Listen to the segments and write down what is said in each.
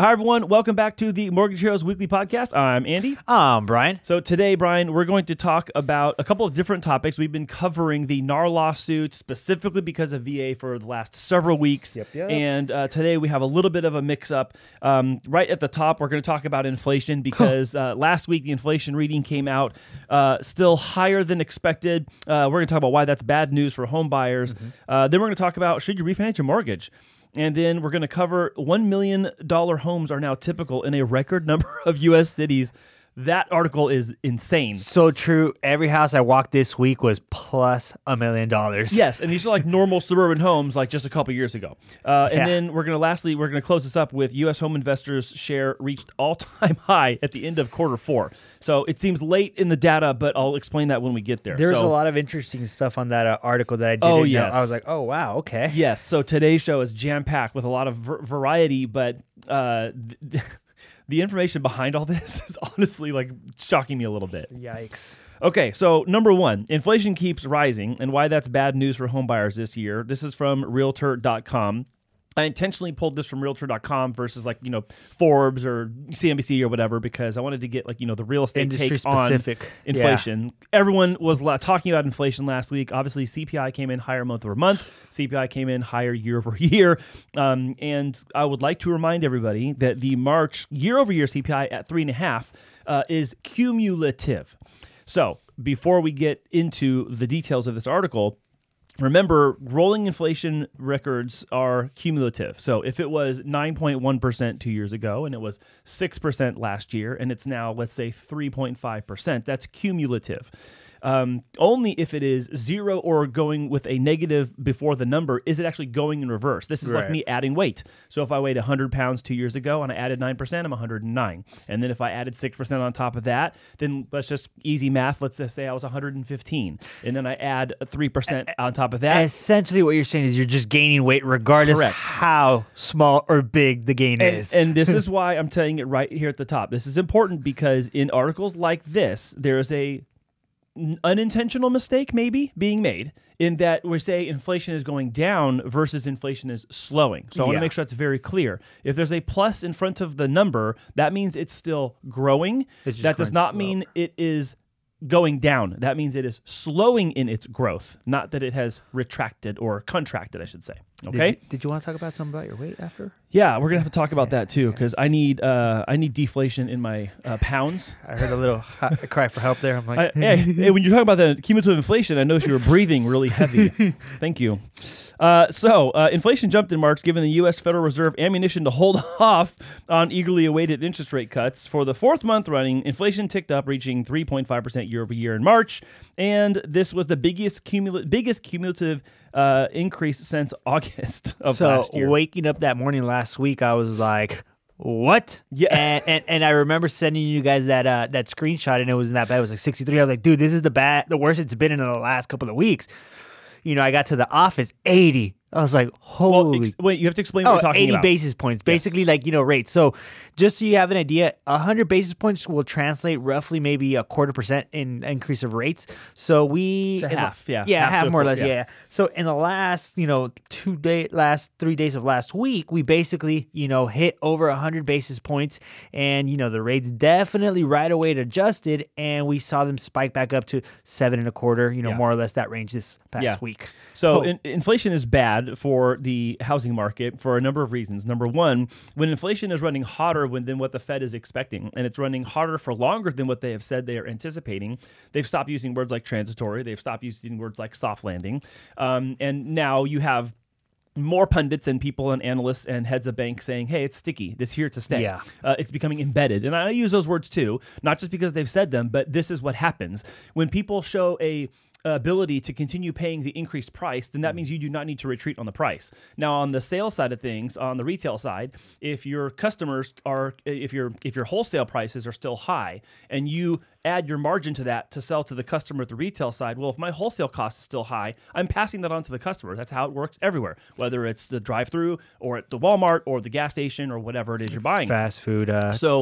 Hi, everyone. Welcome back to the Mortgage Heroes Weekly Podcast. I'm Andy. I'm Brian. So today, Brian, we're going to talk about a couple of different topics. We've been covering the NAR lawsuit specifically because of VA for the last several weeks. Yep. And today we have a little bit of a mix-up. Right at the top, we're going to talk about inflation because last week the inflation reading came out still higher than expected. We're going to talk about why that's bad news for home buyers. Then we're going to talk about should you refinance your mortgage? And then we're going to cover $1 million homes are now typical in a record number of U.S. cities. That article is insane. So true. Every house I walked this week was plus $1 million. Yes, and these are like normal suburban homes like just a couple years ago. And then we're going to lastly close this up with U.S. home investors' share reached all-time high at the end of quarter four. So it seems late in the data, but I'll explain that when we get there. There's a lot of interesting stuff on that article that I didn't know. I was like, oh, wow, okay. Yes, so today's show is jam-packed with a lot of variety, but... The information behind all this is honestly like shocking me a little bit. Yikes. Okay, so number one, inflation keeps rising and why that's bad news for homebuyers this year. This is from Realtor.com. I intentionally pulled this from Realtor.com versus like, you know, Forbes or CNBC or whatever because I wanted to get like, you know, the real estate industry take specific on inflation. Yeah. Everyone was talking about inflation last week. Obviously, CPI came in higher month over month. CPI came in higher year over year. And I would like to remind everybody that the March year over year CPI at 3.5 is cumulative. So before we get into the details of this article, remember, rolling inflation records are cumulative. So if it was 9.1% 2 years ago and it was 6% last year and it's now, let's say, 3.5%, that's cumulative. Only if it is zero or going with a negative before the number is it actually going in reverse. This is like me adding weight. So if I weighed 100 pounds 2 years ago and I added 9%, I'm 109. And then if I added 6% on top of that, then let's just easy math. Let's just say I was 115. And then I add 3% on top of that. Essentially what you're saying is you're just gaining weight regardless how small or big the gain is. And this is why I'm telling it right here at the top. This is important because in articles like this, there is a unintentional mistake maybe being made in that we say inflation is going down versus inflation is slowing. So I want to make sure that's very clear. If there's a plus in front of the number, that means it's still growing. That does not mean it is going down. That means it is slowing in its growth, not that it has retracted or contracted, I should say. Okay. Did you want to talk about something about your weight after? Yeah, we're gonna have to talk about that too because I need deflation in my pounds. I heard a little cry for help there. I'm like, hey, when you talk about the cumulative inflation, I noticed you were breathing really heavy. Thank you. So inflation jumped in March, giving the U.S. Federal Reserve ammunition to hold off on eagerly awaited interest rate cuts. For the fourth month running, inflation ticked up, reaching 3.5% year over year in March, and this was the biggest cumulative increase since August of last year. So waking up that morning last week, I was like, what? Yeah. And I remember sending you guys that screenshot, and it wasn't that bad. It was like 63. I was like, dude, this is the worst it's been in the last couple of weeks. You know, I got to the office, 80. I was like, holy. Wait, you have to explain what you're talking 80 about. 80 basis points, basically like, you know, rates. So just so you have an idea, 100 basis points will translate roughly maybe 0.25% in increase of rates. So we... To half, yeah. Yeah, half more or less, yeah. So in the last, you know, 3 days of last week, we basically, you know, hit over 100 basis points. And, you know, the rates definitely right away adjusted. And we saw them spike back up to 7.25, you know, more or less that range this past week. So inflation is bad for the housing market for a number of reasons. Number one, when inflation is running hotter than what the Fed is expecting, and it's running hotter for longer than what they have said they are anticipating, they've stopped using words like transitory, they've stopped using words like soft landing, and now you have more pundits and people and analysts and heads of banks saying, hey, it's sticky. It's here to stay. Yeah. It's becoming embedded. And I use those words too, not just because they've said them, but this is what happens. When people show a ability to continue paying the increased price, then that means you do not need to retreat on the price. Now, on the sales side of things, on the retail side, if your wholesale prices are still high and you add your margin to that to sell to the customer at the retail side. Well, if my wholesale cost is still high, I'm passing that on to the customer. That's how it works everywhere, whether it's the drive-through or at the Walmart or the gas station or whatever it is you're buying. Fast food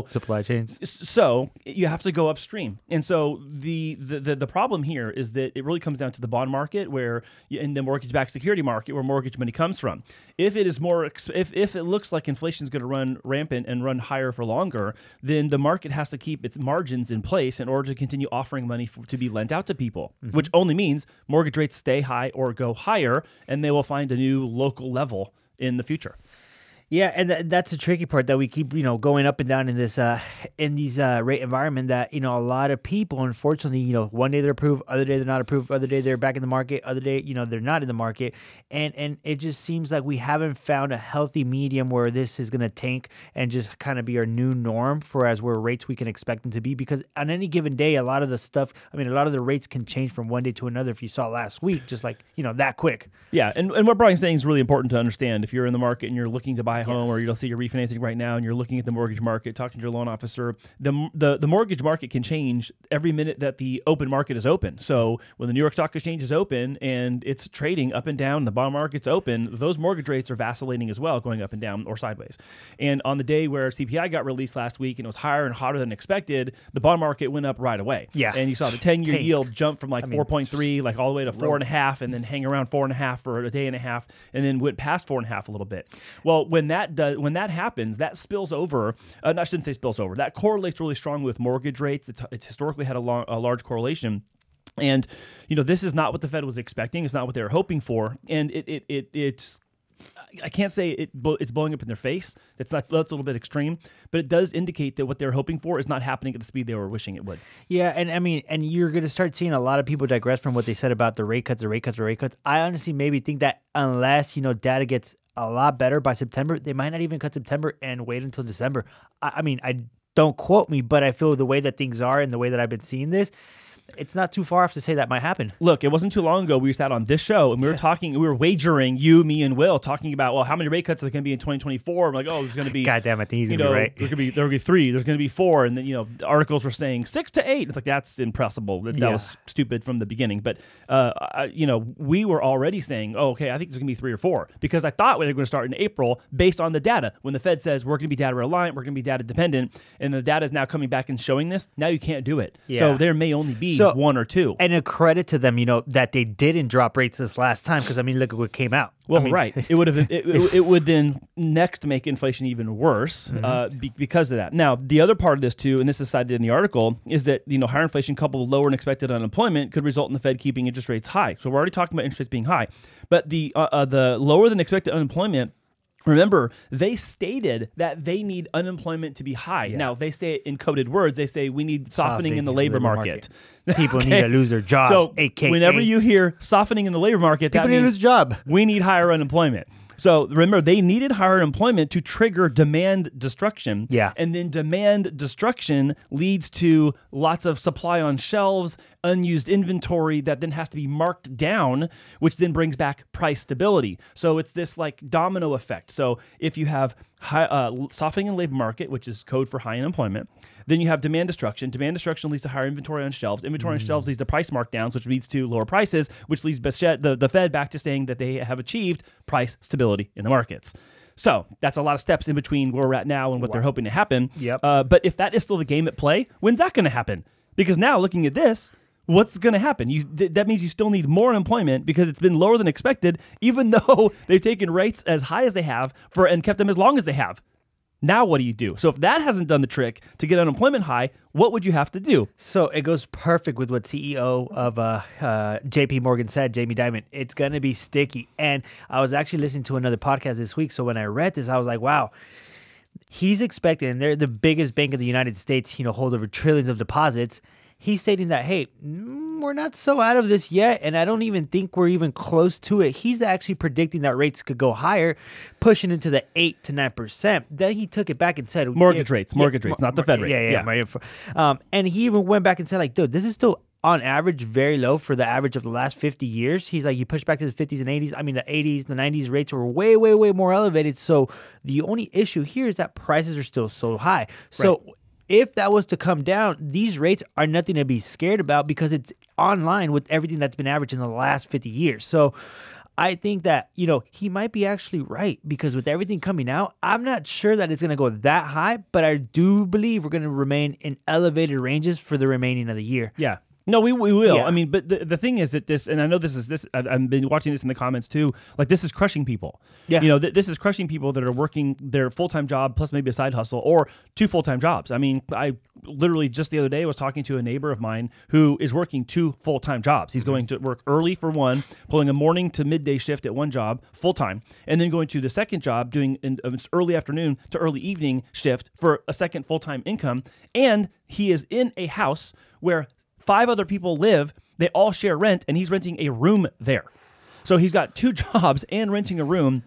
supply chains. So you have to go upstream. And so the problem here is that it really comes down to the bond market where in the mortgage-backed security market where mortgage money comes from. If it is more, if it looks like inflation is going to run rampant and run higher for longer, then the market has to keep its margins in place in order to continue offering money to be lent out to people, which only means mortgage rates stay high or go higher, and they will find a new local level in the future. Yeah, and that's the tricky part that we keep, you know, going up and down in this in these rate environment that, you know, a lot of people, unfortunately, you know, one day they're approved, other day they're not approved, other day they're back in the market, other day, you know, they're not in the market. And it just seems like we haven't found a healthy medium where this is going to tank and just kind of be our new norm for as where rates we can expect them to be, because on any given day, a lot of the stuff, I mean, a lot of the rates can change from one day to another if you saw last week, just like, you know, that quick. Yeah, and what Brian's saying is really important to understand. If you're in the market and you're looking to buy a home, or you'll see you're refinancing right now and you're looking at the mortgage market, talking to your loan officer, the mortgage market can change every minute that the open market is open. So when the New York Stock Exchange is open and it's trading up and down, the bond market's open, those mortgage rates are vacillating as well, going up and down or sideways. And on the day where CPI got released last week and it was higher and hotter than expected, the bond market went up right away. Yeah. And you saw the 10-year yield jump from like 4.3 like all the way to 4.5 and then hang around 4.5 for a day and a half and then went past 4.5 a little bit. Well, when that happens, that spills over. I shouldn't say spills over. That correlates really strongly with mortgage rates. It's historically had a large correlation. And, you know, this is not what the Fed was expecting. It's not what they were hoping for. And it's I can't say it's blowing up in their face. That's a little bit extreme, but it does indicate that what they're hoping for is not happening at the speed they were wishing it would. Yeah, and I mean, and you're going to start seeing a lot of people digress from what they said about the rate cuts, the rate cuts, the rate cuts. I honestly maybe think that unless, you know, data gets a lot better by September, they might not even cut September and wait until December. I mean, don't quote me, but I feel the way that things are and the way that I've been seeing this, it's not too far off to say that might happen. Look, it wasn't too long ago we sat on this show and we were talking, we were wagering, you, me, and Will, talking about, well, how many rate cuts are there going to be in 2024? I'm like, oh, there's going to be, goddamn, I think he's going to be right. There'll be 3, there's going to be 4, and then, you know, the articles were saying 6 to 8. It's like, that's impossible. That was stupid from the beginning. But you know, we were already saying, oh, okay, I think there's going to be 3 or 4 because I thought we were going to start in April based on the data. When the Fed says we're going to be data reliant, we're going to be data dependent, and the data is now coming back and showing this. Now you can't do it. Yeah. So there may only be. So, 1 or 2. And a credit to them, you know, that they didn't drop rates this last time, because I mean, look at what came out. Well, I mean, right. It would then next make inflation even worse because of that. Now, the other part of this too, and this is cited in the article, is that, you know, higher inflation coupled with lower than expected unemployment could result in the Fed keeping interest rates high. So we're already talking about interest rates being high, but the lower than expected unemployment. Remember, they stated that they need unemployment to be high. Yeah. Now, they say it in coded words. They say we need softening in the labor market. People need to lose their jobs, so AKA. Whenever you hear softening in the labor market, people need to lose a job. We need higher unemployment. So remember, they needed higher unemployment to trigger demand destruction. Yeah. And then demand destruction leads to lots of supply on shelves, unused inventory that then has to be marked down, which then brings back price stability. So it's this like domino effect. So if you have high, softening in the labor market, which is code for high unemployment, then you have demand destruction. Demand destruction leads to higher inventory on shelves. Inventory on shelves leads to price markdowns, which leads to lower prices, which leads the Fed back to saying that they have achieved price stability in the markets. So that's a lot of steps in between where we're at now and what they're hoping to happen. Yep. But if that is still the game at play, when's that going to happen? Because now looking at this, what's going to happen? That means you still need more unemployment because it's been lower than expected, even though they've taken rates as high as they have for and kept them as long as they have. Now what do you do? So if that hasn't done the trick to get unemployment high, what would you have to do? So it goes perfect with what CEO of JP Morgan said, Jamie Dimon. It's going to be sticky. And I was actually listening to another podcast this week, so when I read this, I was like, wow. He's expecting, and they're the biggest bank in the United States, you know, hold over trillions of deposits. He's stating that, hey, we're not so out of this yet, and I don't even think we're even close to it. He's actually predicting that rates could go higher, pushing into the 8 to 9%. Then he took it back and said— Mortgage rates, not the Fed rate. Yeah. And he even went back and said, like, dude, this is still on average very low for the average of the last 50 years. He's like, you push back to the 50s and 80s. I mean, the 80s, the 90s rates were way, way, way more elevated. So the only issue here is that prices are still so high. So— If that was to come down, these rates are nothing to be scared about because it's online with everything that's been averaged in the last 50 years. So I think that, you know, he might be actually right because with everything coming out, I'm not sure that it's going to go that high, but I do believe we're going to remain in elevated ranges for the remaining of the year. Yeah. No, we will. Yeah. I mean, but the thing is that this, and I know this is this, I've been watching this in the comments too, like this is crushing people. Yeah. You know, this is crushing people that are working their full-time job plus maybe a side hustle or two full-time jobs. I mean, I literally just the other day was talking to a neighbor of mine who is working two full-time jobs. He's going to work early for one, pulling a morning to midday shift at one job full-time, and then going to the second job doing an early afternoon to early evening shift for a second full-time income. And he is in a house where 5 other people live, they all share rent, and he's renting a room there. So he's got 2 jobs and renting a room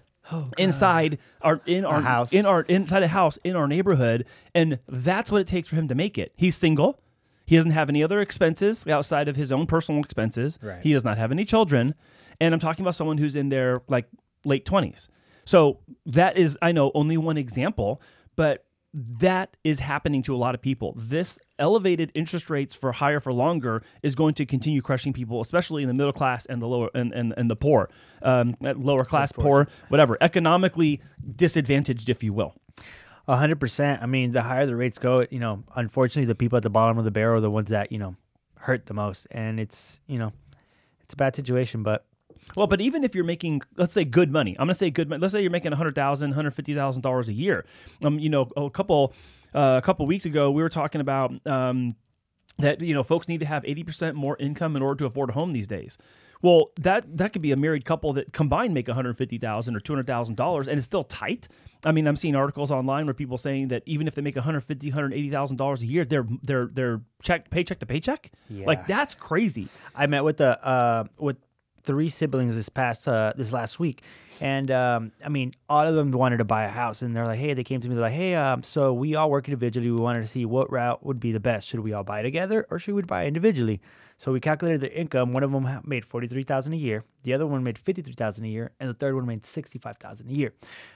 inside our house. Inside a house in our neighborhood. And that's what it takes for him to make it. He's single. He doesn't have any other expenses outside of his own personal expenses. Right. He does not have any children. And I'm talking about someone who's in their like late 20s. So that is, I know, only one example, but that is happening to a lot of people. This elevated interest rates for higher for longer is going to continue crushing people, especially in the middle class and the lower and the poor, lower class, poor, whatever, economically disadvantaged, if you will. 100%. I mean, the higher the rates go, you know, unfortunately, the people at the bottom of the barrel are the ones that, you know, hurt the most, and it's, you know, it's a bad situation, but. Well, but even if you're making, let's say, good money, I'm going to say good money. Let's say you're making $100,000, $150,000 a year. You know, a couple weeks ago, we were talking about that, you know, folks need to have 80% more income in order to afford a home these days. Well, that could be a married couple that combined make $150,000 or $200,000, and it's still tight. I mean, I'm seeing articles online where people saying that even if they make $150,000, $180,000 a year, they're paycheck to paycheck. Yeah. Like that's crazy. I met with the with 3 siblings this last week, and I mean, all of them wanted to buy a house, and they're like, hey, they came to me, they're like, hey, so we all work individually, we wanted to see what route would be the best. Should we all buy together or should we buy individually? So we calculated their income. One of them made $43,000 a year, the other one made $53,000 a yeyear, and the third one made $65,000 a year.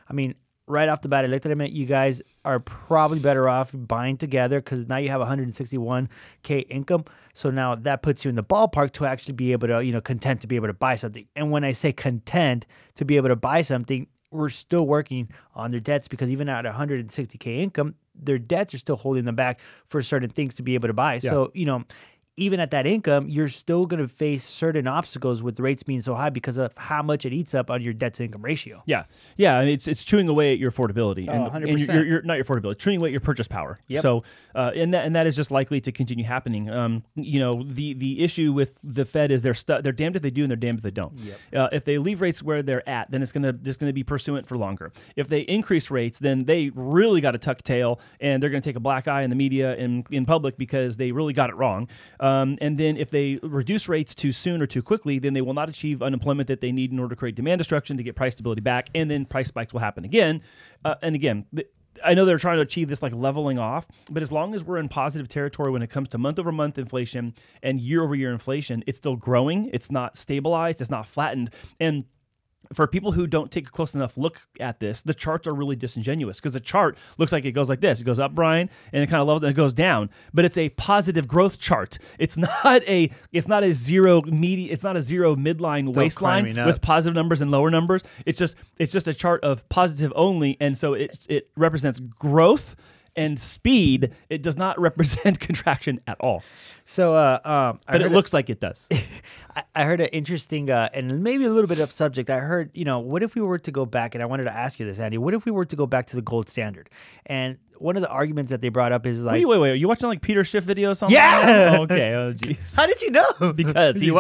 I mean, right off the bat, I looked at him and you guys are probably better off buying together because now you have $161K income. So now that puts you in the ballpark to actually be able to, you know, content to be able to buy something. And when I say content to be able to buy something, we're still working on their debts because even at $160K income, their debts are still holding them back for certain things to be able to buy. Yeah. So, you know, even at that income, you're still going to face certain obstacles with rates being so high because of how much it eats up on your debt to income ratio. Yeah. Yeah. And it's chewing away at your affordability. Oh, 100%. And you're not your affordability, chewing away at your purchase power. Yep. So, and that is just likely to continue happening. You know, the issue with the Fed is they're damned if they do and they're damned if they don't. Yep. If they leave rates where they're at, then it's just going to be pursuant for longer. If they increase rates, then they really got to tuck tail and they're going to take a black eye in the media and in public because they really got it wrong. And then if they reduce rates too soon or too quickly, then they will not achieve unemployment that they need in order to create demand destruction to get price stability back, and then price spikes will happen again. And again, I know they're trying to achieve this like leveling off, but as long as we're in positive territory when it comes to month-over-month inflation and year-over-year inflation, it's still growing, it's not stabilized, it's not flattened, and for people who don't take a close enough look at this, the charts are really disingenuous because the chart looks like it goes like this. It goes up, Brian, and it kind of levels and it goes down. But it's a positive growth chart. It's not a zero media. It's not a zero midline waistline with positive numbers and lower numbers. It's just a chart of positive only, and so it represents growth and speed. It does not represent contraction at all. So, but it looks like it does. I heard an interesting and maybe a little bit of subject. I heard, you know, what if we were to go back, and I wanted to ask you this, Andy, what if we were to go back to the gold standard? And one of the arguments that they brought up is like, wait, are you watching like Peter Schiff videos or something? Yeah. Oh, okay. Oh, geez. How did you know? Because he's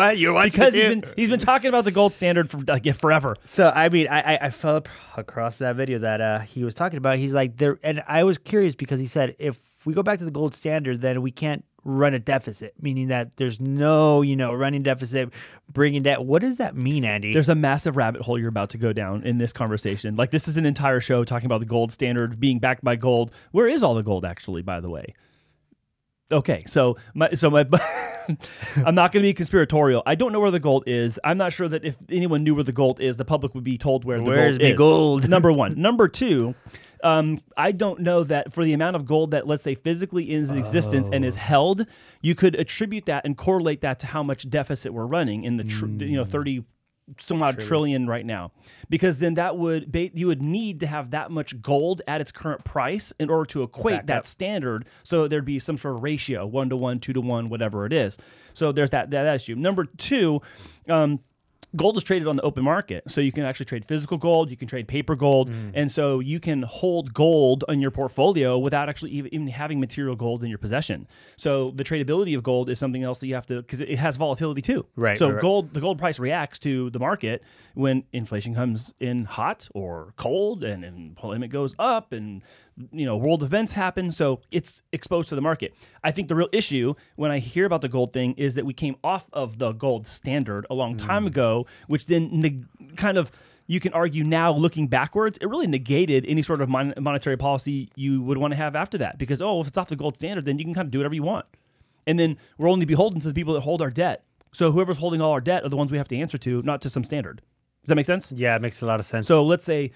been talking about the gold standard for like, forever. So I mean, I fell across that video that he was talking about. He's like there, and I was curious because he said if we go back to the gold standard, then we can't run a deficit, meaning that there's no, you know, running deficit, bringing debt. What does that mean, Andy? There's a massive rabbit hole you're about to go down in this conversation. Like this is an entire show talking about the gold standard being backed by gold. Where is all the gold actually, by the way? Okay, so my I'm not going to be conspiratorial. I don't know where the gold is. I'm not sure that if anyone knew where the gold is, the public would be told where the gold is. Where's the gold? Number 1. Number 2, I don't know that for the amount of gold that, let's say, physically is in existence and is held, you could attribute that and correlate that to how much deficit we're running in the, you know, 30 some odd trillion right now, because then that would, you would need to have that much gold at its current price in order to equate that standard. So there'd be some sort of ratio, 1 to 1, 2 to 1, whatever it is. So there's that issue. Number two, gold is traded on the open market. So you can actually trade physical gold, you can trade paper gold, and so you can hold gold in your portfolio without actually even having material gold in your possession. So the tradability of gold is something else that you have to, because it has volatility too. Right. So the gold price reacts to the market when inflation comes in hot or cold, and employment goes up, and you know, world events happen, so it's exposed to the market. I think the real issue when I hear about the gold thing is that we came off of the gold standard a long time ago, which then kind of, you can argue now looking backwards, it really negated any sort of monetary policy you would want to have after that, because, oh, if it's off the gold standard, then you can kind of do whatever you want. And then we're only beholden to the people that hold our debt. So whoever's holding all our debt are the ones we have to answer to, not to some standard. Does that make sense? Yeah, it makes a lot of sense. So let's say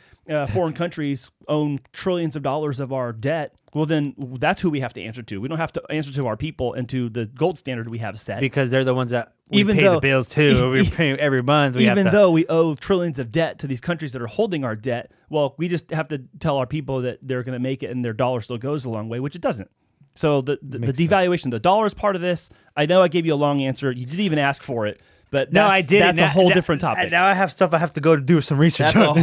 foreign countries own trillions of dollars of our debt. Well, then that's who we have to answer to. We don't have to answer to our people and to the gold standard we have set. Because they're the ones that we pay the bills to. We pay every month. Even though we owe trillions of debt to these countries that are holding our debt, well, we just have to tell our people that they're going to make it and their dollar still goes a long way, which it doesn't. So the devaluation of the dollar is part of this. I know I gave you a long answer. You didn't even ask for it. But no, I did. That's a whole different topic. Now I have stuff I have to go to do some research on. It's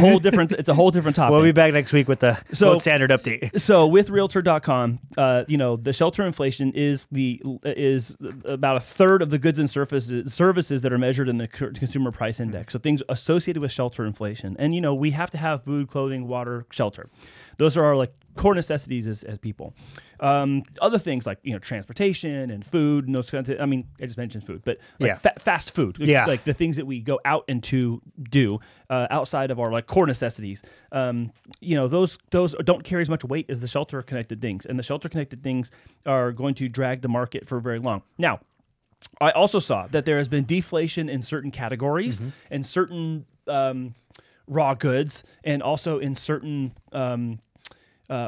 a whole different topic. We'll be back next week with the gold standard update. So with Realtor.com, you know, the shelter inflation is about 1/3 of the goods and services that are measured in the consumer price index. So things associated with shelter inflation, and you know, we have to have food, clothing, water, shelter. Those are our like core necessities as people. Other things like, you know, transportation and food and those kinds of, I mean, I just mentioned food, but like fast food, like the things that we go out and to do outside of our like core necessities. You know, those don't carry as much weight as the shelter connected things, and the shelter connected things are going to drag the market for very long. Now, I also saw that there has been deflation in certain categories and certain raw goods, and also in certain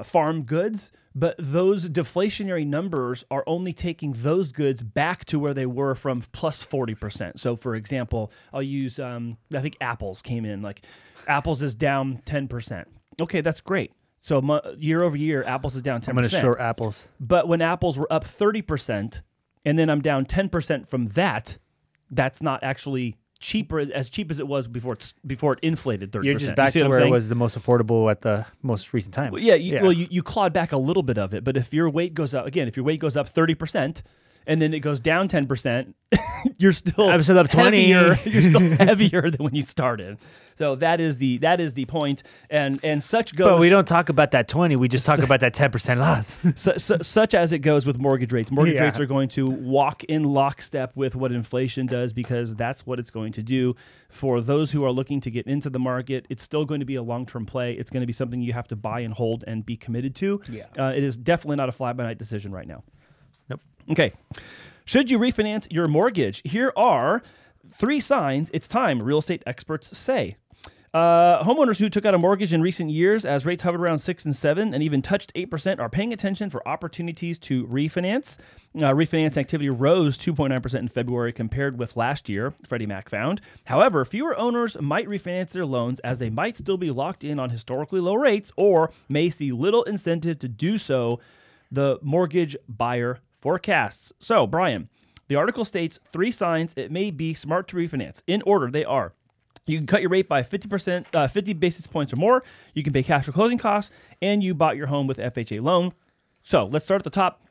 farm goods, but those deflationary numbers are only taking those goods back to where they were from plus 40%. So for example, I'll use, I think apples came in, like apples is down 10%. Okay, that's great. So year over year, apples is down 10%. I'm going to short apples. But when apples were up 30% and then I'm down 10% from that, that's not actually cheaper, as cheap as it was before it inflated 30%. You're just back to where it was the most affordable at the most recent time. Well, you clawed back a little bit of it, but if your weight goes up, again, if your weight goes up 30% and then it goes down 10%, you're still up 20. You're still heavier than when you started. So that is the point, and such goes. But we don't talk about that 20. We just talk about that 10% loss. Such as it goes with mortgage rates. Mortgage rates are going to walk in lockstep with what inflation does, because that's what it's going to do for those who are looking to get into the market. It's still going to be a long-term play. It's going to be something you have to buy and hold and be committed to. Yeah. It is definitely not a fly-by-night decision right now. Nope. Okay. Should you refinance your mortgage? Here are 3 signs it's time, real estate experts say. Homeowners who took out a mortgage in recent years as rates hovered around 6 and 7 and even touched 8% are paying attention for opportunities to refinance. Refinance activity rose 2.9% in February compared with last year, Freddie Mac found. However, fewer owners might refinance their loans, as they might still be locked in on historically low rates or may see little incentive to do so, the mortgage buyer forecasts. So, Brian, the article states 3 signs it may be smart to refinance. In order, they are: you can cut your rate by 50 basis points or more, you can pay cash for closing costs, and you bought your home with FHA loan. So let's start at the top.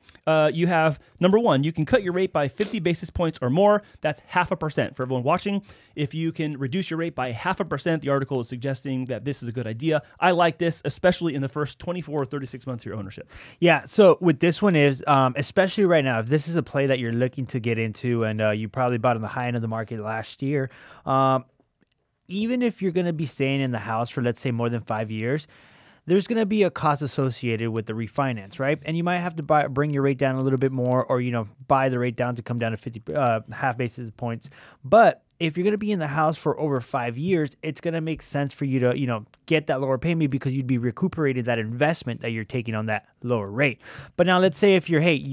You have, number one, you can cut your rate by 50 basis points or more. That's 0.5% for everyone watching. If you can reduce your rate by 0.5%, the article is suggesting that this is a good idea. I like this, especially in the first 24 or 36 months of your ownership. Yeah, so with this one is, especially right now, if this is a play that you're looking to get into, and you probably bought on the high end of the market last year, even if you're going to be staying in the house for, let's say, more than 5 years, there's going to be a cost associated with the refinance, right? And you might have to bring your rate down a little bit more, or, you know, buy the rate down to come down to 50 half basis points. But if you're going to be in the house for over 5 years, it's going to make sense for you to, get that lower payment because you'd be recuperating that investment that you're taking on that lower rate. But now let's say if you're going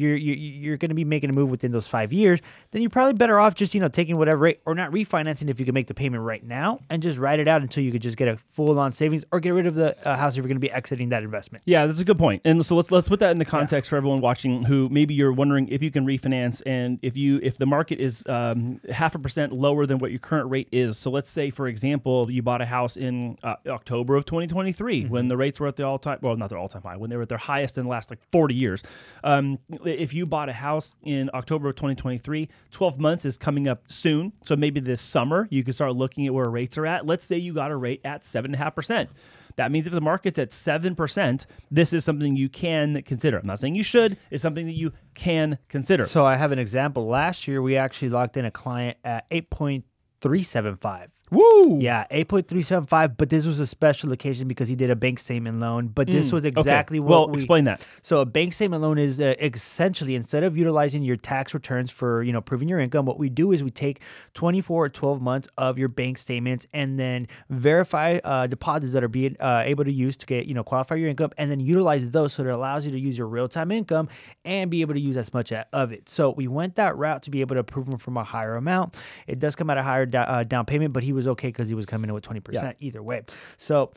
to be making a move within those 5 years, then you're probably better off just, taking whatever rate or not refinancing if you can make the payment right now and just ride it out until you could just get a full on savings or get rid of the house if you're going to be exiting that investment. Yeah, that's a good point. And so let's put that in the context for everyone watching who maybe you're wondering if you can refinance and if the market is 0.5% lower than what your current rate is. So let's say, for example, you bought a house in October of 2023 when the rates were at the all-time, well, not their all-time high, when they were at their highest in the last like 40 years. If you bought a house in October of 2023, 12 months is coming up soon. So maybe this summer, you can start looking at where rates are at. Let's say you got a rate at 7.5%. That means if the market's at 7%, this is something you can consider. I'm not saying you should. It's something that you can consider. So I have an example. Last year, we actually locked in a client at 8.375. Woo! Yeah, 8.375, but this was a special occasion because he did a bank statement loan, but this was exactly what we... Well, explain that. So a bank statement loan is essentially, instead of utilizing your tax returns for, proving your income, what we do is we take 24 or 12 months of your bank statements and then verify deposits that are being able to use to get, qualify your income and then utilize those so that it allows you to use your real-time income and be able to use as much of it. So we went that route to be able to approve him from a higher amount. It does come at a higher down payment, but he was okay because he was coming in with 20% either way. So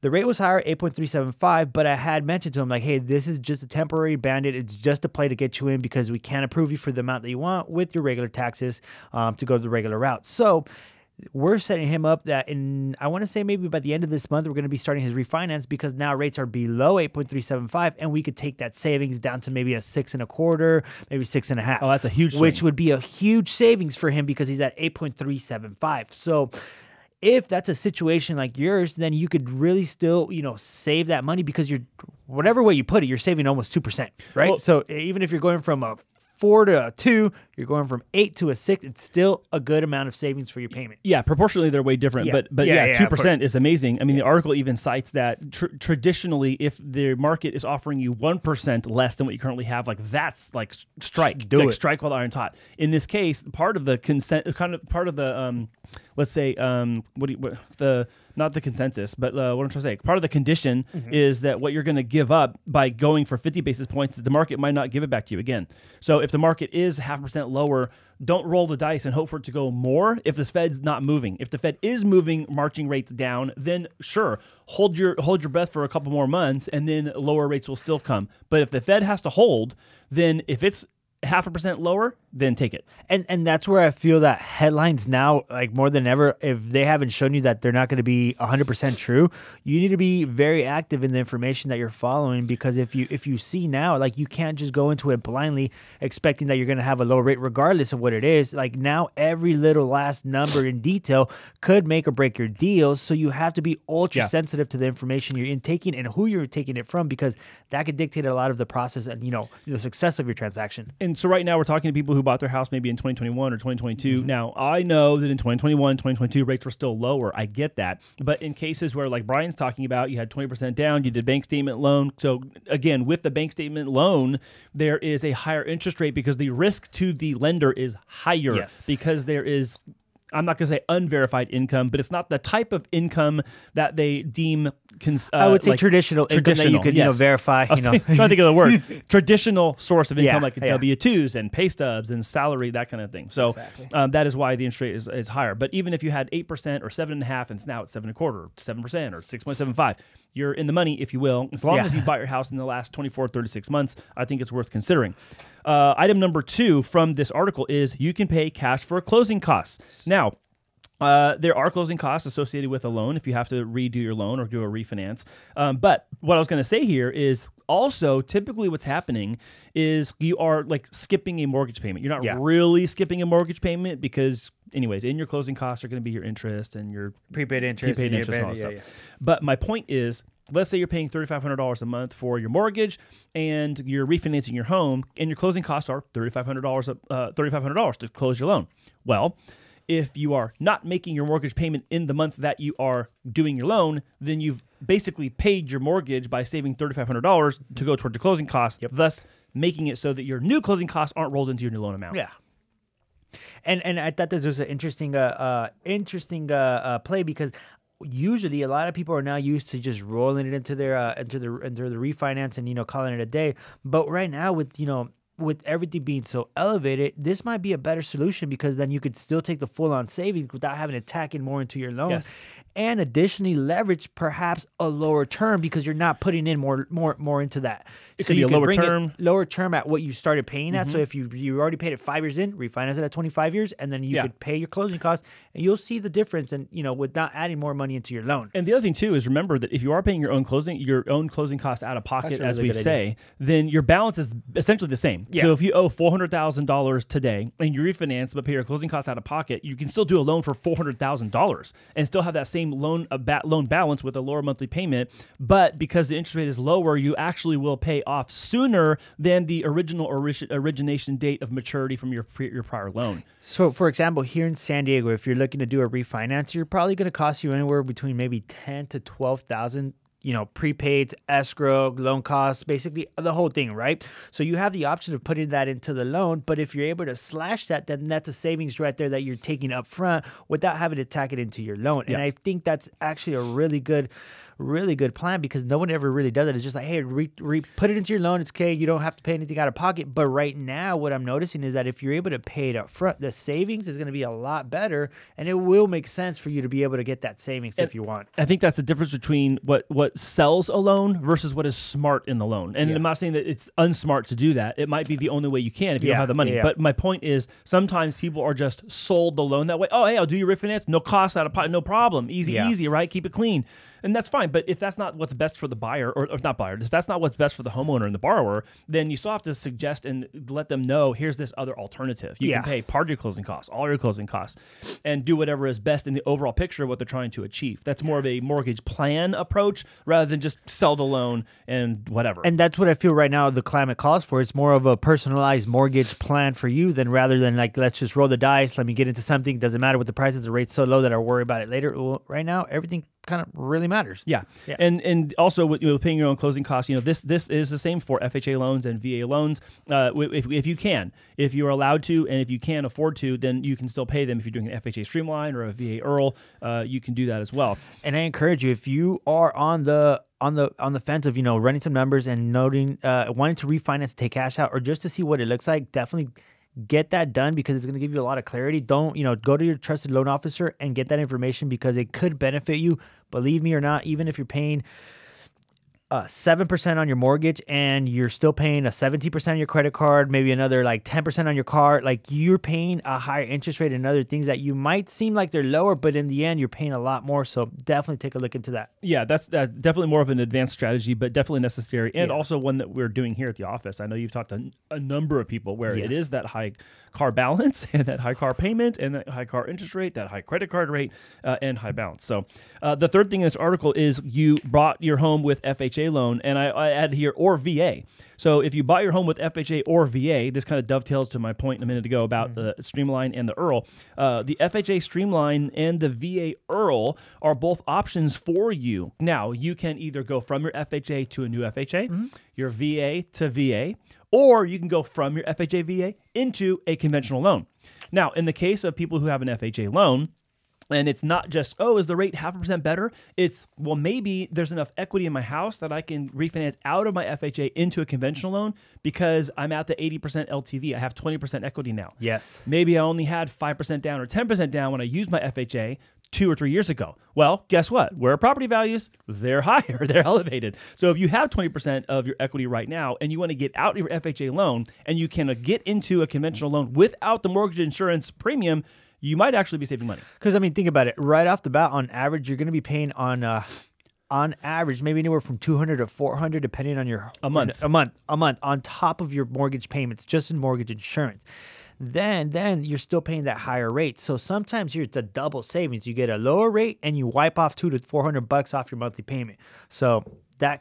the rate was higher, 8.375, but I had mentioned to him, like, hey, this is just a temporary bandit. It's just a play to get you in because we can't approve you for the amount that you want with your regular taxes to go the regular route. So we're setting him up that in, I want to say maybe by the end of this month, we're going to be starting his refinance because now rates are below 8.375 and we could take that savings down to maybe a 6.25, maybe 6.5. Oh, that's a huge savings. Which would be a huge savings for him because he's at 8.375. So if that's a situation like yours, then you could really still, save that money because you're, whatever way you put it, you're saving almost 2%, right? Well, so even if you're going from a 4 to a 2, you're going from 8 to a 6. It's still a good amount of savings for your payment. Yeah, proportionally they're way different, but 2% is amazing. I mean, the article even cites that traditionally, if the market is offering you 1% less than what you currently have, like that's like strike, strike while the iron's hot. In this case, part of the part of the condition is that what you're going to give up by going for 50 basis points, the market might not give it back to you again. So if the market is 0.5% lower, don't roll the dice and hope for it to go more if the Fed's not moving. If the Fed is moving marching rates down, then sure, hold your breath for a couple more months and then lower rates will still come. But if the Fed has to hold, then if it's 0.5% lower, then take it. And that's where I feel that headlines now, like more than ever, if they haven't shown you that they're not going to be 100% true, you need to be very active in the information that you're following because if you see now, like you can't just go into it blindly expecting that you're going to have a low rate regardless of what it is. Like now every little last number in detail could make or break your deal. So you have to be ultra sensitive to the information you're taking and who you're taking it from because that could dictate a lot of the process and the success of your transaction. And so right now we're talking to people who bought their house maybe in 2021 or 2022. Now, I know that in 2021, 2022 rates were still lower. I get that. But in cases where like Brian's talking about, you had 20% down, you did bank statement loan. So again, with the bank statement loan, there is a higher interest rate because the risk to the lender is higher because there is, I'm not going to say unverified income, but it's not the type of income that they deem. I would say like traditional income that you could verify. I'm trying to think of the word. Traditional source of income like W-2s and pay stubs and salary, that kind of thing. So that is why the interest rate is higher. But even if you had 8% or 7.5% and it's now at 7.25%, 7% or 6.75%, you're in the money, if you will. As long as you bought your house in the last 24, 36 months, I think it's worth considering. Item number 2 from this article is you can pay cash for closing costs. Now, there are closing costs associated with a loan if you have to redo your loan or do a refinance. But what I was going to say here is also typically what's happening is you are like skipping a mortgage payment. You're not really skipping a mortgage payment because anyways, in your closing costs are going to be your interest and your prepaid interest and all that stuff. But my point is, let's say you're paying $3,500 a month for your mortgage and you're refinancing your home and your closing costs are $3,500 to close your loan. Well, if you are not making your mortgage payment in the month that you are doing your loan, then you've basically paid your mortgage by saving $3,500 to go toward the closing costs, thus making it so that your new closing costs aren't rolled into your new loan amount. Yeah. And I thought this was an interesting play, because usually a lot of people are now used to just rolling it into their into the refinance and, you know, calling it a day. But right now, with, you know, with everything being so elevated, this might be a better solution, because then you could still take the full-on savings without having to tack in more into your loan. Yes. And additionally leverage perhaps a lower term, because you're not putting in more into that. It so could you be a can lower bring term. It lower term at what you started paying at. So if you already paid it 5 years in, refinance it at 25 years, and then you could pay your closing costs, and you'll see the difference, and, you know, without adding more money into your loan. And the other thing too is, remember that if you are paying your own closing costs out of pocket, as we say, then your balance is essentially the same. Yeah. So if you owe $400,000 today and you refinance but pay your closing costs out of pocket, you can still do a loan for $400,000 and still have that same loan balance with a lower monthly payment. But because the interest rate is lower, you actually will pay off sooner than the original origination date of maturity from your prior loan. So, for example, here in San Diego, if you're looking to do a refinance, you're probably going to cost you anywhere between maybe $10,000 to $12,000. You know, prepaid, escrow, loan costs, basically the whole thing, right? So you have the option of putting that into the loan, but if you're able to slash that, then that's a savings right there that you're taking up front without having to tack it into your loan. Yeah. And I think that's actually a really good plan, because no one ever really does it. It's just like, hey, put it into your loan. It's okay. You don't have to pay anything out of pocket. But right now, what I'm noticing is that if you're able to pay it up front, the savings is going to be a lot better, and it will make sense for you to be able to get that savings if you want. I think that's the difference between what sells a loan versus what is smart in the loan. And I'm not saying that it's unsmart to do that. It might be the only way you can if you don't have the money. But my point is, sometimes people are just sold the loan that way. Oh, hey, I'll do your refinance. No cost out of pocket. No problem. Easy, right? Keep it clean. And that's fine. But if that's not what's best for the buyer, or not buyer, if that's not what's best for the homeowner and the borrower, then you still have to suggest and let them know, here's this other alternative. You can pay part of your closing costs, all your closing costs, and do whatever is best in the overall picture of what they're trying to achieve. That's more of a mortgage plan approach, rather than just sell the loan and whatever. And that's what I feel right now the climate calls for. It's more of a personalized mortgage plan for you, than rather than like, let's just roll the dice, let me get into something, doesn't matter what the price is, the rate's so low that I'll worry about it later. Well, right now, everything kind of really matters. Yeah. And also with, you know, paying your own closing costs, you know, this is the same for FHA loans and VA loans. If you can, if you're allowed to, and if you can afford to, then you can still pay them. If you're doing an FHA streamline or a VA IRRRL, you can do that as well. And I encourage you, if you are on the fence of, you know, running some numbers and noting wanting to refinance, take cash out, or just to see what it looks like, definitely get that done, because it's going to give you a lot of clarity. Don't, you know, go to your trusted loan officer and get that information, because it could benefit you. Believe me or not, even if you're paying 7% on your mortgage and you're still paying a 70% on your credit card, maybe another like 10% on your car, like you're paying a higher interest rate and other things that you might seem like they're lower, but in the end you're paying a lot more. So definitely take a look into that. Yeah, that's definitely more of an advanced strategy, but definitely necessary, and also one that we're doing here at the office. I know you've talked to a number of people where it is that high car balance and that high car payment and that high car interest rate, that high credit card rate, and high balance. So the third thing in this article is you bought your home with FHA loan, and I add here, or VA. So if you bought your home with FHA or VA, this kind of dovetails to my point a minute ago about the Streamline and the IRRRL. The FHA Streamline and the VA IRRRL are both options for you. Now, you can either go from your FHA to a new FHA, your VA to VA, or you can go from your FHA VA into a conventional loan. Now, in the case of people who have an FHA loan, and it's not just, oh, is the rate 0.5% better? It's, well, maybe there's enough equity in my house that I can refinance out of my FHA into a conventional loan because I'm at the 80% LTV. I have 20% equity now. Yes. Maybe I only had 5% down or 10% down when I used my FHA 2 or 3 years ago. Well, guess what? Where are property values? They're higher. They're elevated. So if you have 20% of your equity right now and you want to get out of your FHA loan and you can get into a conventional loan without the mortgage insurance premium, you might actually be saving money. Because, I mean, think about it. Right off the bat, on average, you're going to be paying on average, maybe anywhere from $200 to $400, depending on your... A month. On top of your mortgage payments, just in mortgage insurance. Then you're still paying that higher rate. So sometimes here it's a double savings. You get a lower rate and you wipe off $200 to $400 off your monthly payment. So... that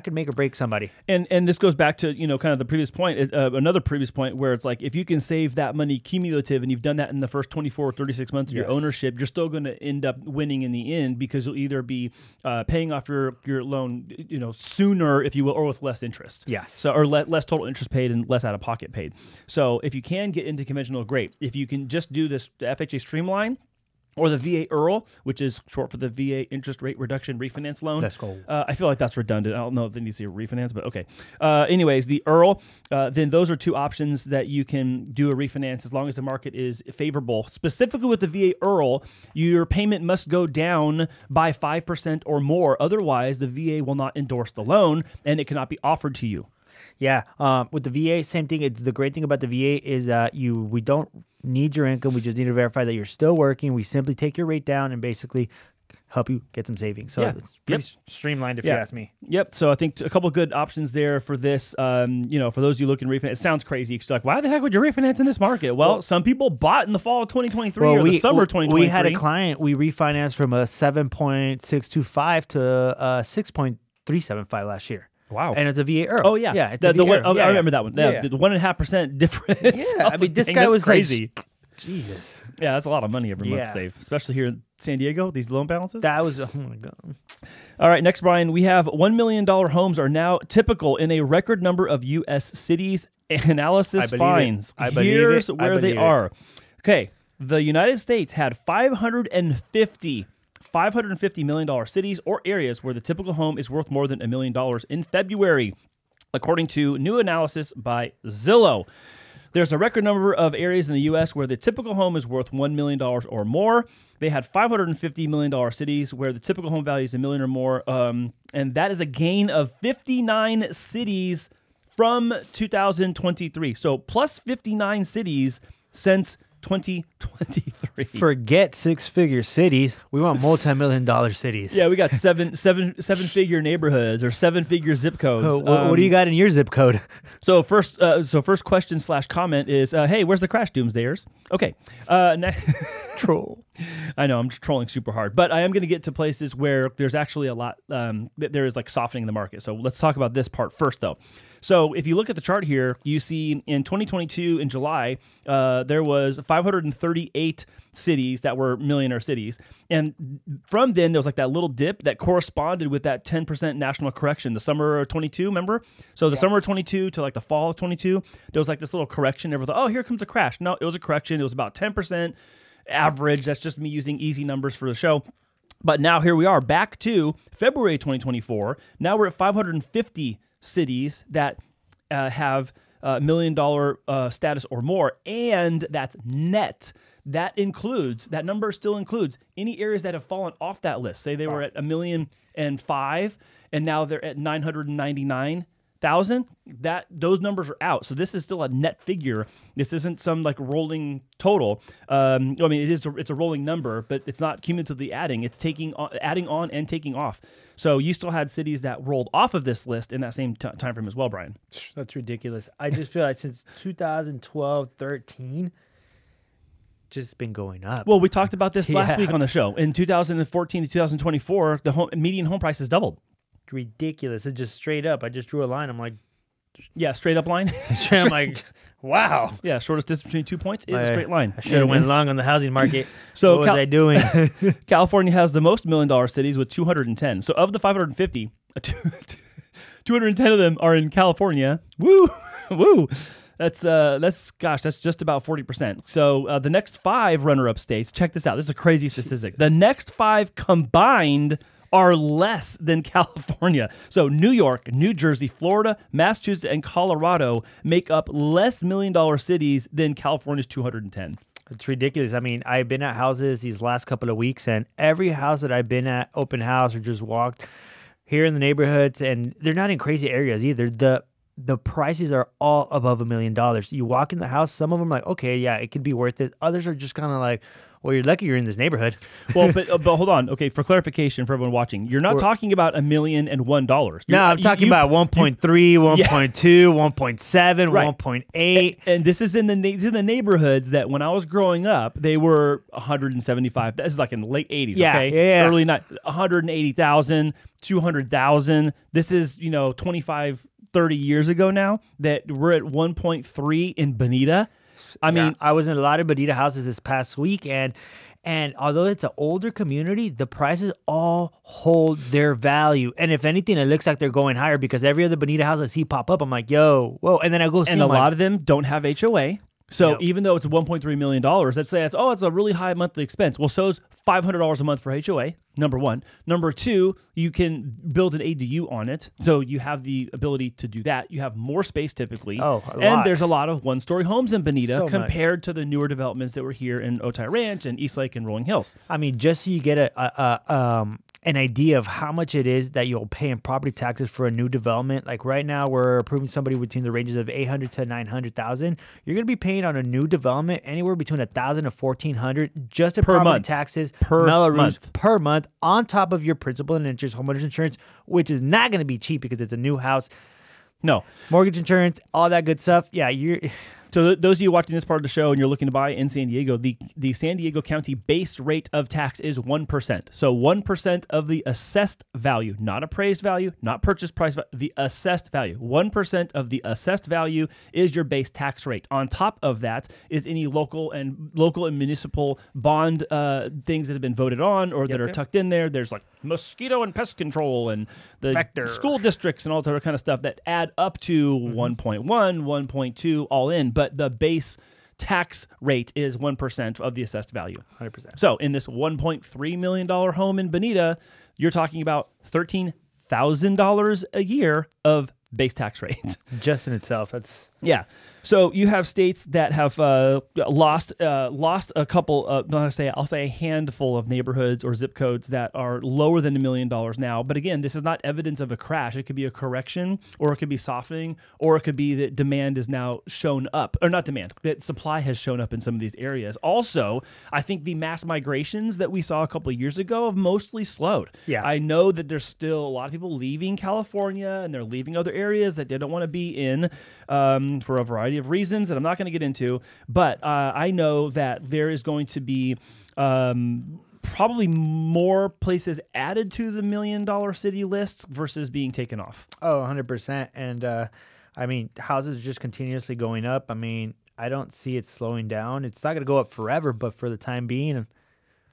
could make or break somebody. And this goes back to, you know, kind of the previous point, another previous point where it's like, if you can save that money cumulative and you've done that in the first 24 or 36 months of your ownership, you're still going to end up winning in the end, because you'll either be paying off your loan, you know, sooner, if you will, or with less interest. Yes. So, or less total interest paid and less out of pocket paid. So if you can get into conventional, great. If you can just do this FHA streamline, or the VA IRRRL, which is short for the VA Interest Rate Reduction Refinance Loan. That's cool. I feel like that's redundant. I don't know if they need to say refinance, but okay. Anyways, the IRRRL, then those are two options that you can do a refinance as long as the market is favorable. Specifically with the VA IRRRL, your payment must go down by 5% or more. Otherwise, the VA will not endorse the loan and it cannot be offered to you. Yeah, with the VA, same thing. It's the great thing about the VA is we don't need your income. We just need to verify that you're still working. We simply take your rate down and basically help you get some savings. So it's pretty streamlined, if you ask me. Yep. So I think a couple of good options there for this. You know, for those of you looking to refinance, it sounds crazy. It's like, why the heck would you refinance in this market? Well, some people bought in the fall of 2023 or the summer of 2023. We had a client, we refinanced from a 7.625 to a 6.375 last year. Wow. And it's a VA IRRRL. Oh, yeah. Yeah, it's the one, I remember that one. Yeah, yeah. The 1.5% difference. Yeah. I mean, this guy was crazy. Like, Jesus. Yeah, that's a lot of money every month saved, especially here in San Diego, these loan balances. That was, oh my God. All right, next, Brian, we have $1 million homes are now typical in a record number of U.S. cities. Analysis finds here's where they are. Okay, the United States had 550 million dollar cities or areas where the typical home is worth more than $1 million in February, according to new analysis by Zillow. There's a record number of areas in the U.S. where the typical home is worth $1 million or more. They had 550 million dollar cities where the typical home value is $1 million or more, and that is a gain of 59 cities from 2023. So plus 59 cities since 2023. Forget six-figure cities. We want multi-million-dollar cities. Yeah, we got seven-figure neighborhoods or seven-figure zip codes. What do you got in your zip code? So first, first question / comment is, hey, where's the crash doomsdayers? Okay. Troll. I know I'm just trolling super hard, but I am going to get to places where there's actually a lot. There is like softening the market. So let's talk about this part first, though. So if you look at the chart here, you see in 2022 in July, there was 538 cities that were millionaire cities. And from then, there was like that little dip that corresponded with that 10% national correction, the summer of 22, remember? So the summer of 22 to like the fall of 22, there was like this little correction. Everyone thought, oh, here comes a crash. No, it was a correction. It was about 10% average. That's just me using easy numbers for the show. But now here we are back to February 2024. Now we're at 550 cities that have $1 million status or more, and that's net. That includes, that number still includes any areas that have fallen off that list. Say they were at 1,005,000, and now they're at 999,000. That those numbers are out. So this is still a net figure. This isn't some like rolling total. I mean, it's a rolling number, but it's not cumulatively adding. It's taking on, adding on and taking off. So you still had cities that rolled off of this list in that same time frame as well, Brian. That's ridiculous. I just feel like since 2012, 13. Just been going up. Well, we talked about this last week on the show. In 2014 to 2024, the median home price has doubled. Ridiculous. It's just straight up. I just drew a line. I'm like, yeah, straight up line. I'm like, wow. Yeah, shortest distance between 2 points is a straight line. I should have went long on the housing market. So what was I doing? California has the most $1 million cities with 210. So of the 550, 210 of them are in California. Woo, woo. That's gosh, that's just about 40%. So the next 5 runner-up states, check this out. This is a crazy statistic. The next 5 combined are less than California. So New York, New Jersey, Florida, Massachusetts, and Colorado make up less $1 million cities than California's 210. It's ridiculous. I mean, I've been at houses these last couple of weeks, and every house that I've been at, open house or just walked here in the neighborhoods, and they're not in crazy areas either. The prices are all above $1 million. You walk in the house, some of them like, okay, yeah, it could be worth it. Others are just kind of like, well, you're lucky you're in this neighborhood. Well, but hold on. Okay, for clarification for everyone watching, you're not talking about $1,001,000. No, I'm talking about 1.3, 1.2, 1.7, 1.8. And this is in the neighborhoods that when I was growing up, they were 175. This is like in the late 80s, yeah, okay? Yeah, yeah. Early 90s, 180,000, 200,000. This is, you know, 25, 30 years ago now that we're at 1.3 in Bonita. I mean, yeah, I was in a lot of Bonita houses this past week, and although it's an older community, the prices all hold their value. And if anything, it looks like they're going higher because every other Bonita house I see pop up, I'm like, yo, whoa. And then I go see and a lot of them don't have HOA. So even though it's $1.3 million, let's say that's, oh, it's a really high monthly expense. Well, so's $500 a month for HOA, number one. Number two, you can build an ADU on it. So you have the ability to do that. You have more space typically. Oh, and there's a lot of one-story homes in Bonita compared to the newer developments that were here in Otay Ranch and Eastlake and Rolling Hills. I mean, just so you get an idea of how much it is that you'll pay in property taxes for a new development. Like right now, we're approving somebody between the ranges of 800 to 900,000. You're going to be paying on a new development anywhere between 1,000 to 1,400 just in property taxes per month on top of your principal and interest, homeowners insurance, which is not going to be cheap because it's a new house. No, mortgage insurance, all that good stuff. Yeah, you're. So those of you watching this part of the show and you're looking to buy in San Diego, the San Diego County base rate of tax is 1%. So 1% of the assessed value, not appraised value, not purchase price, the assessed value. 1% of the assessed value is your base tax rate. On top of that is any local and municipal bond things that have been voted on or that are tucked in there. There's like mosquito and pest control and the school districts and all that kind of stuff that add up to 1.1, 1.2, all in. But the base tax rate is 1% of the assessed value. 100%. So in this $1.3 million home in Bonita, you're talking about $13,000 a year of base tax rate. Just in itself, that's... Yeah. So you have states that have lost a couple of, I'll say a handful of neighborhoods or zip codes that are lower than $1 million now. But again, this is not evidence of a crash. It could be a correction, or it could be softening, or it could be that demand is now shown up, or not demand, that supply has shown up in some of these areas. Also, I think the mass migrations that we saw a couple of years ago have mostly slowed. Yeah. I know that there's still a lot of people leaving California and they're leaving other areas that they don't want to be in for a variety of reasons that I'm not going to get into, but I know that there is going to be probably more places added to the $1 million city list versus being taken off. Oh, 100%. And I mean, houses are just continuously going up. I mean, I don't see it slowing down. It's not going to go up forever, but for the time being.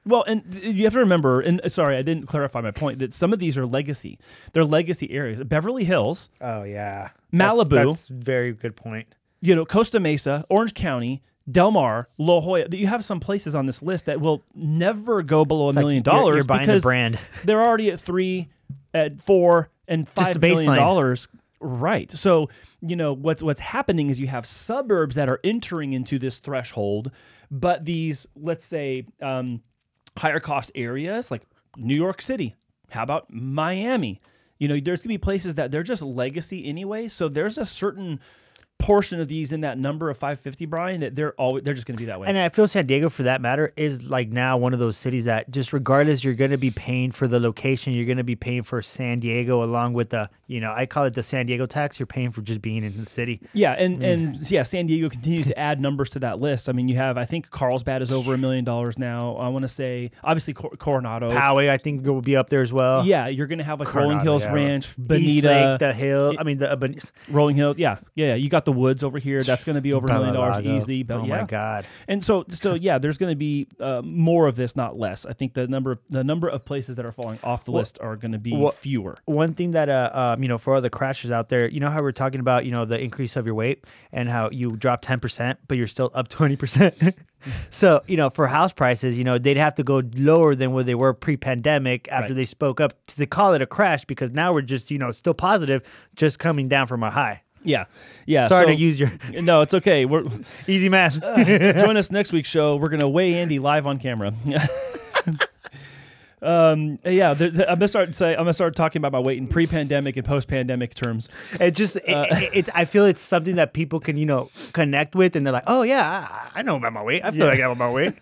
Well, and you have to remember, and sorry, I didn't clarify my point, that some of these are legacy. They're legacy areas. Beverly Hills. Oh, yeah. Malibu. That's a very good point. You know, Costa Mesa, Orange County, Del Mar, La Jolla. You have some places on this list that will never go below $1 million. You're buying a brand. They're already at $3, $4, and $5 million. Right. So, you know, what's happening is you have suburbs that are entering into this threshold, but these, let's say, higher cost areas like New York City. How about Miami? You know, there's going to be places that they're just legacy anyway. So there's a certain portion of these in that number of 550, Brian, that they're just going to be that way. And I feel San Diego, for that matter, is like now one of those cities that just regardless, you're going to be paying for the location. You're going to be paying for San Diego along with the, you know, I call it the San Diego tax. You're paying for just being in the city. Yeah. And yeah, San Diego continues to add numbers to that list. I mean, you have, I think Carlsbad is over $1 million now. I want to say, obviously, Coronado. Poway, I think, will be up there as well. Yeah. You're going to have like Rolling Hills Ranch, Bonita. Eastlake, Rolling Hills. Yeah. Yeah. You got the Woods over here. That's going to be over $1 million easy. But oh my God! And so yeah, there's going to be more of this, not less. I think the number of places that are falling off the list are going to be fewer. One thing that you know, for all the crashers out there, you know how we're talking about, you know, the increase of your weight and how you drop 10%, but you're still up 20%. So, you know, for house prices, you know, they'd have to go lower than where they were pre-pandemic after they spoke up to call it a crash, because now we're just, you know, still positive, just coming down from our high. Yeah, yeah. Sorry to use your... No, it's okay. We're easy math. Join us next week's show. We're going to weigh Andy live on camera. Yeah, I'm gonna start talking about my weight in pre-pandemic and post-pandemic terms. It just, I feel it's something that people can, you know, connect with, and they're like, oh yeah, I know about my weight. I feel like I know about my weight.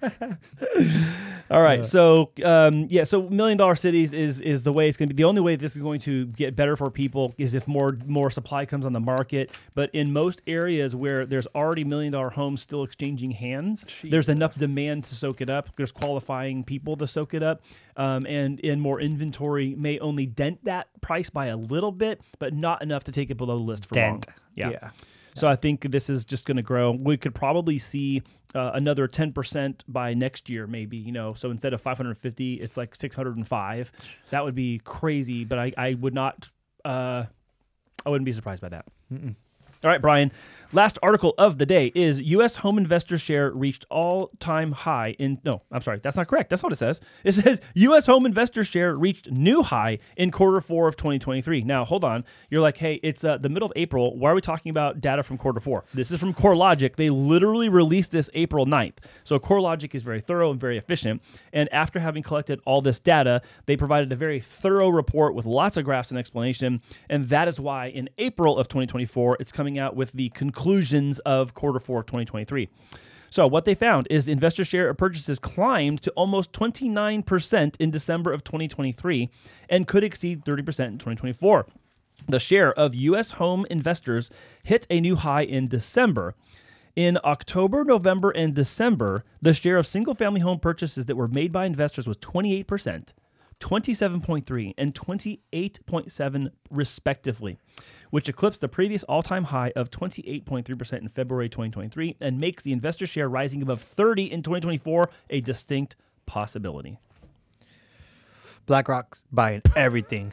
All right, so yeah, so $1 million cities is the way it's gonna be. The only way this is going to get better for people is if more supply comes on the market. But in most areas where there's already $1 million homes still exchanging hands, there's enough demand to soak it up. There's qualifying people to soak it up. And more inventory may only dent that price by a little bit, but not enough to take it below the list for long. Yeah. So I think this is just going to grow. We could probably see another 10% by next year, maybe. You know, so instead of 550, it's like 605. That would be crazy, but I would not. I wouldn't be surprised by that. Mm-mm. All right, Brian. Last article of the day is U.S. home investor share reached all-time high in... No, I'm sorry. That's not correct. That's not what it says. It says U.S. home investor share reached new high in Q4 of 2023. Now, hold on. You're like, hey, it's the middle of April. Why are we talking about data from Q4? This is from CoreLogic. They literally released this April 9th. So CoreLogic is very thorough and very efficient. And after having collected all this data, they provided a very thorough report with lots of graphs and explanation. And that is why in April of 2024, it's coming out with the conclusions of Q4 of 2023. So what they found is the investor share of purchases climbed to almost 29% in December of 2023 and could exceed 30% in 2024. The share of U.S. home investors hit a new high in December. In October, November, and December, the share of single-family home purchases that were made by investors was 28%, 27.3%, and 28.7% respectively, which eclipsed the previous all-time high of 28.3% in February 2023 and makes the investor share rising above 30% in 2024 a distinct possibility. BlackRock's buying everything.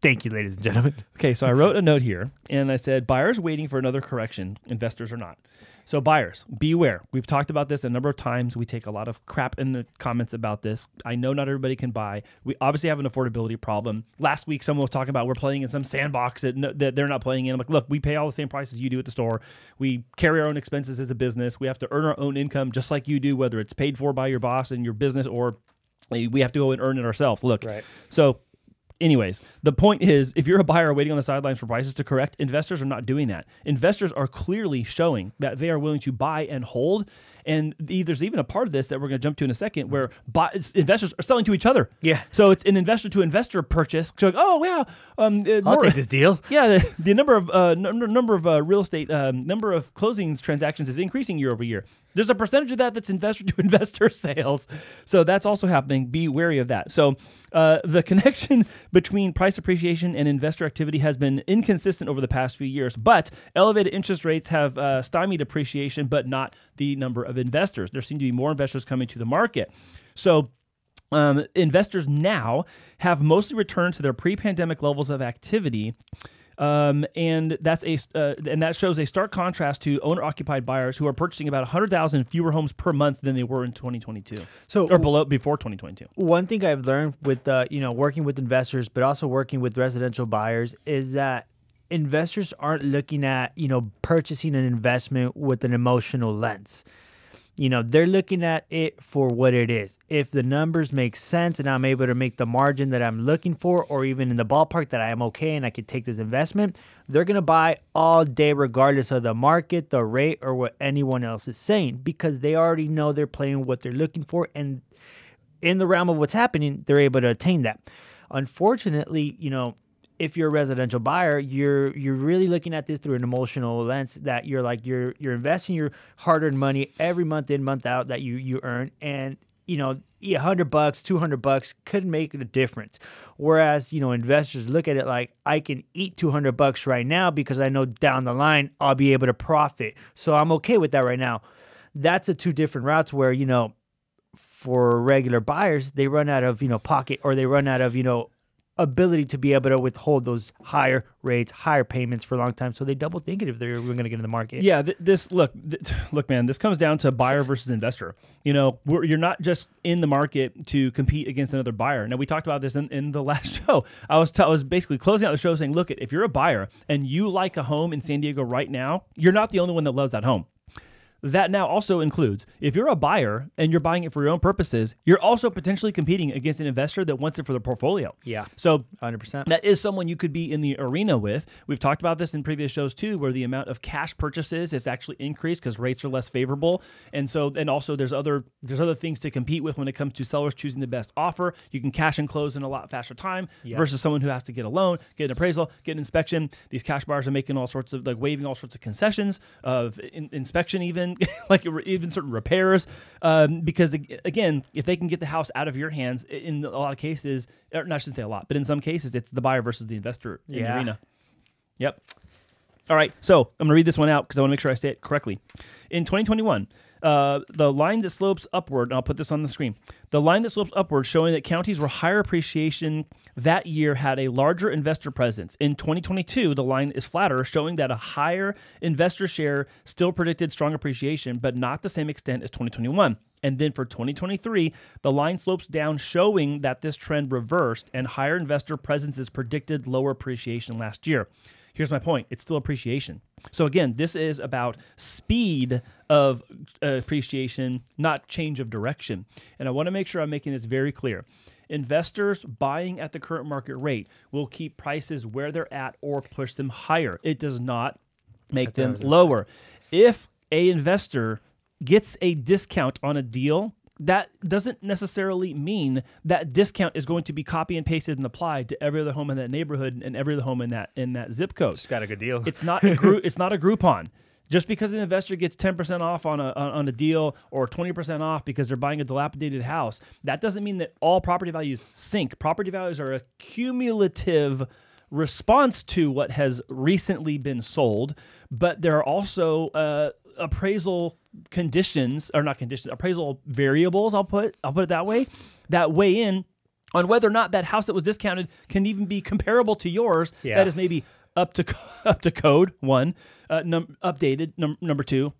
Thank you, ladies and gentlemen. Okay, so I wrote a note here, and I said, buyers waiting for another correction, investors are not. So buyers, beware. We've talked about this a number of times. We take a lot of crap in the comments about this. I know not everybody can buy. We obviously have an affordability problem. Last week, someone was talking about we're playing in some sandbox that they're not playing in. I'm like, look, we pay all the same prices you do at the store. We carry our own expenses as a business. We have to earn our own income just like you do, whether it's paid for by your boss and your business or we have to go and earn it ourselves. Look, so... Anyways, the point is, if you're a buyer waiting on the sidelines for prices to correct, investors are not doing that. Investors are clearly showing that they are willing to buy and hold. And there's even a part of this that we're going to jump to in a second where investors are selling to each other. Yeah. So it's an investor-to-investor purchase. So like, oh, wow. I'll take this deal. Yeah. The number of closings transactions is increasing year over year. There's a percentage of that that's investor-to-investor sales. So that's also happening. Be wary of that. So the connection between price appreciation and investor activity has been inconsistent over the past few years, but elevated interest rates have stymied appreciation, but not the number of investors. There seem to be more investors coming to the market. So investors now have mostly returned to their pre-pandemic levels of activity. And that's that shows a stark contrast to owner-occupied buyers who are purchasing about 100,000 fewer homes per month than they were in 2022, so or before 2022. One thing I've learned with you know, working with investors, but also working with residential buyers, is that investors aren't looking at, you know, purchasing an investment with an emotional lens. You know, they're looking at it for what it is. If the numbers make sense and I'm able to make the margin that I'm looking for, or even in the ballpark that I am okay and I could take this investment, they're going to buy all day regardless of the market, the rate, or what anyone else is saying, because they already know they're playing what they're looking for. And in the realm of what's happening, they're able to attain that. Unfortunately, you know, if you're a residential buyer, you're really looking at this through an emotional lens that you're like, you're investing your hard-earned money every month in, month out that you earn, and you know, $100, $200 could make a difference. Whereas, you know, investors look at it like, I can eat $200 right now because I know down the line I'll be able to profit. So I'm okay with that right now. That's the two different routes where, you know, for regular buyers, they run out of, you know, pocket, or they run out of, you know, ability to be able to withhold those higher rates, higher payments for a long time. So they double think it if they're going to get in the market. Yeah, look, man, this comes down to buyer versus investor. You know, you're not just in the market to compete against another buyer. Now, we talked about this in the last show. I was basically closing out the show saying, look, if you're a buyer and you like a home in San Diego right now, you're not the only one that loves that home. that now also includes, if you're a buyer and you're buying it for your own purposes, you're also potentially competing against an investor that wants it for their portfolio. Yeah. So 100%. That is someone you could be in the arena with. We've talked about this in previous shows too, where the amount of cash purchases is actually increased because rates are less favorable. And so, and also there's other things to compete with when it comes to sellers choosing the best offer. You can cash and close in a lot faster time versus someone who has to get a loan, get an appraisal, get an inspection. These cash buyers are making all sorts of, like, waiving all sorts of concessions of inspection, even like even certain repairs, because again, if they can get the house out of your hands, in a lot of cases, or no, I shouldn't say a lot, but in some cases, it's the buyer versus the investor in the arena. Yep. All right, so I'm going to read this one out because I want to make sure I say it correctly. In 2021, the line that slopes upward, and I'll put this on the screen, the line that slopes upward showing that counties were higher appreciation that year had a larger investor presence. In 2022, the line is flatter, showing that a higher investor share still predicted strong appreciation, but not the same extent as 2021. And then for 2023, the line slopes down, showing that this trend reversed and higher investor presence is predicted lower appreciation last year. Here's my point. It's still appreciation. So again, this is about speed of appreciation, not change of direction. And I want to make sure I'm making this very clear. Investors buying at the current market rate will keep prices where they're at or push them higher. It does not make them lower. If an investor gets a discount on a deal, that doesn't necessarily mean that discount is going to be copy and pasted and applied to every other home in that neighborhood and every other home in that zip code. It's got a good deal. It's not a it's not a Groupon. Just because an investor gets 10% off on a deal or 20% off because they're buying a dilapidated house, that doesn't mean that all property values sink. Property values are a cumulative response to what has recently been sold, but there are also appraisal conditions, or not conditions, appraisal variables, I'll put it that way, that weigh in on whether or not that house that was discounted can even be comparable to yours. Yeah. That is maybe up to code, one, updated, number two,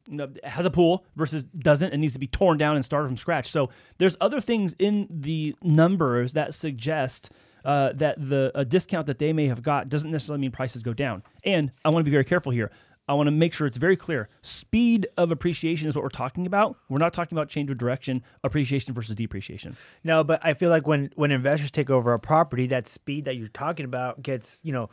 has a pool versus doesn't and needs to be torn down and started from scratch. So there's other things in the numbers that suggest that a discount that they may have got doesn't necessarily mean prices go down. And I want to be very careful here. I want to make sure it's very clear. Speed of appreciation is what we're talking about. We're not talking about change of direction, appreciation versus depreciation. No, but I feel like when investors take over a property, that speed that you're talking about gets, you know,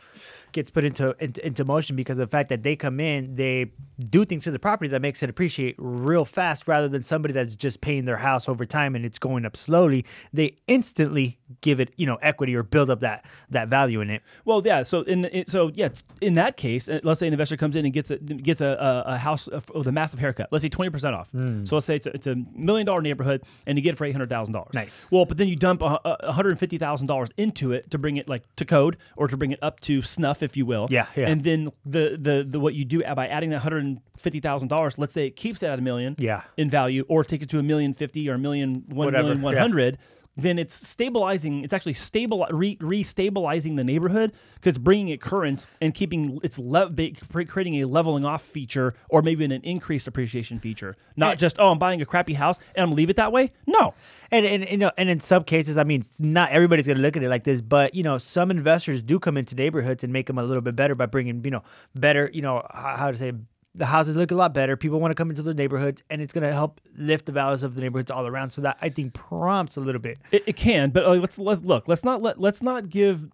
gets put into motion because of the fact that they come in, they do things to the property that makes it appreciate real fast, rather than somebody that's just paying their house over time and it's going up slowly. They instantly give it, you know, equity or build up that value in it. Well, yeah. So in that case, let's say an investor comes in and gets a house with a massive haircut. Let's say 20% off. So let's say it's a $1 million neighborhood, and you get it for $800,000. Nice. Well, but then you dump $150,000 into it to bring it to code, or to bring it up to snuff, if you will. Yeah. Yeah. And then the what you do by adding that $150,000, let's say it keeps it at $1 million. Yeah. In value, or takes it to $1,050,000 or $1,100,000. Then it's stabilizing. It's actually restabilizing the neighborhood, because bringing it current and keeping creating a leveling off feature, or maybe an increased appreciation feature. Not just, oh, I'm buying a crappy house and I'm gonna leave it that way. No. And you know, and in some cases, I mean, not everybody's gonna look at it like this, but you know, some investors do come into neighborhoods and make them a little bit better by bringing, you know, better, you know, how to say, the houses look a lot better. People want to come into the neighborhoods, and it's going to help lift the values of the neighborhoods all around. So that, I think, prompts a little bit. It can, but look. Let's not give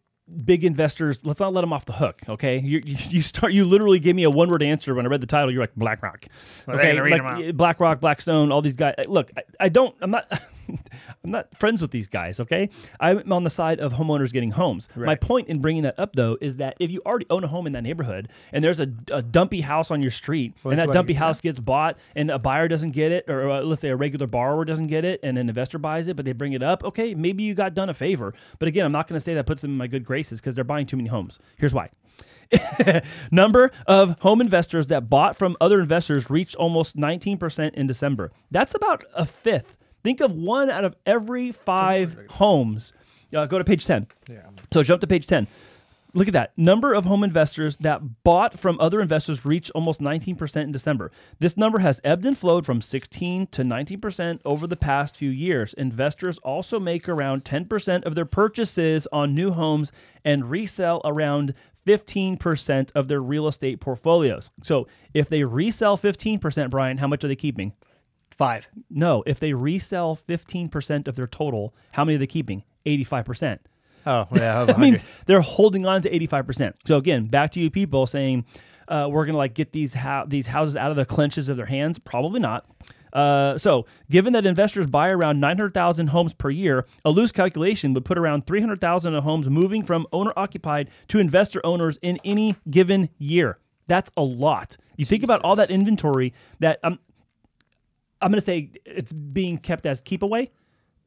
big investors. Let's not let them off the hook. Okay, you start. You literally gave me a one-word answer when I read the title. You're like BlackRock. Well, okay, BlackRock, Blackstone, all these guys. Look, I'm not friends with these guys, okay? I'm on the side of homeowners getting homes. Right. My point in bringing that up, though, is that if you already own a home in that neighborhood, and there's a dumpy house on your street, and that dumpy house gets bought, and a buyer doesn't get it, or let's say a regular borrower doesn't get it, and an investor buys it, but they bring it up, okay, maybe you got done a favor. But again, I'm not going to say that puts them in my good graces, because they're buying too many homes. Here's why. Number of home investors that bought from other investors reached almost 19% in December. That's about a fifth. Think of 1 out of every 5 homes. Go to page 10. Yeah. So jump to page 10. Look at that. Number of home investors that bought from other investors reached almost 19% in December. This number has ebbed and flowed from 16 to 19% over the past few years. Investors also make around 10% of their purchases on new homes and resell around 15% of their real estate portfolios. So if they resell 15%, Brian, how much are they keeping? 5. No, if they resell 15% of their total, how many are they keeping? 85%. Oh, yeah. That means they're holding on to 85%. So again, back to you people saying, we're going to like get these houses out of the clenches of their hands. Probably not. So given that investors buy around 900,000 homes per year, a loose calculation would put around 300,000 homes moving from owner-occupied to investor owners in any given year. That's a lot. You think about all that inventory that I'm going to say it's being kept as keep away.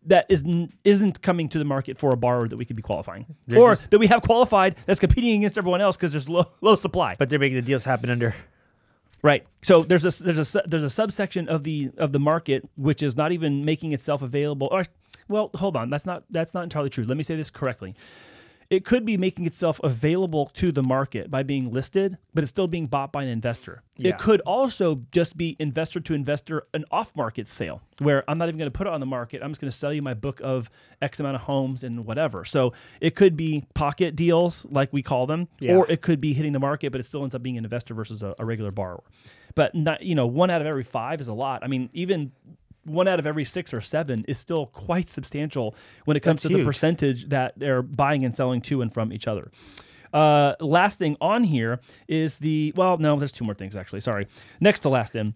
That isn't coming to the market for a borrower that we could be qualifying. Or that we have qualified that's competing against everyone else because there's low supply. But they're making the deals happen under. Right. So there's a subsection of the market which is not even making itself available. Or, well, hold on. That's not entirely true. Let me say this correctly. It could be making itself available to the market by being listed, but it's still being bought by an investor. Yeah. It could also just be investor to investor, an off-market sale where I'm not even going to put it on the market. I'm just going to sell you my book of X amount of homes and whatever. So it could be pocket deals, like we call them, yeah, or it could be hitting the market, but it still ends up being an investor versus a regular borrower. But not, you know, 1 out of every 5 is a lot. I mean, even 1 out of every 6 or 7 is still quite substantial when it comes to the percentage that they're buying and selling to and from each other. Last thing on here is the, well, no, there's 2 more things actually. Sorry. Next to last in.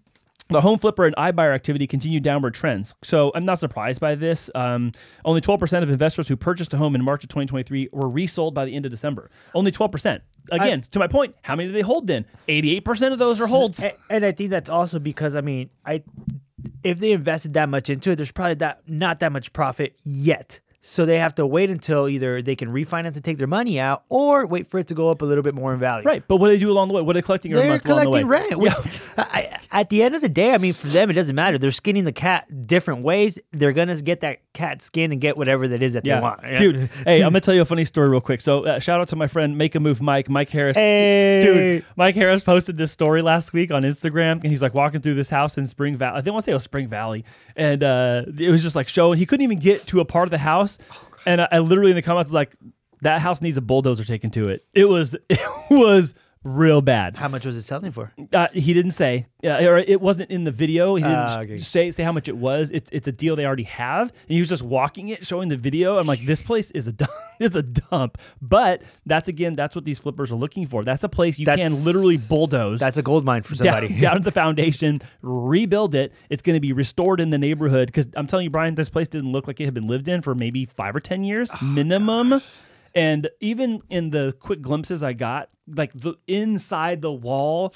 The home flipper and iBuyer activity continue downward trends. So I'm not surprised by this. Only 12% of investors who purchased a home in March of 2023 were resold by the end of December. Only 12%. Again, to my point, how many do they hold then? 88% of those are holds. And I think that's also because, I mean, if they invested that much into it, there's probably not that much profit yet. So they have to wait until either they can refinance and take their money out or wait for it to go up a little bit more in value. Right. But what do they do along the way? What are they collecting every month along the way? They're collecting rent. Yeah. At the end of the day, I mean, for them, it doesn't matter. They're skinning the cat different ways. They're going to get that cat skin and get whatever that is that they want. Yeah. Dude, hey, I'm going to tell you a funny story real quick. So shout out to my friend, Make a Move Mike, Mike Harris. Hey. Dude, Mike Harris posted this story last week on Instagram, and he's like walking through this house in Spring Valley. I didn't want to say it was Spring Valley. And it was just like showing. He couldn't even get to a part of the house. And I literally in the comments was like, that house needs a bulldozer taken to it. It was real bad. How much was it selling for? He didn't say. Or it wasn't in the video. He didn't say how much it was. It's a deal they already have. And he was just walking it, showing the video. I'm like, this place is a dump. It's a dump. But that's what these flippers are looking for. That's a place you can literally bulldoze. That's a gold mine for somebody. Down to the foundation, rebuild it. It's going to be restored in the neighborhood. Because I'm telling you, Brian, this place didn't look like it had been lived in for maybe 5 or 10 years minimum. Gosh. And even in the quick glimpses I got, like the inside the wall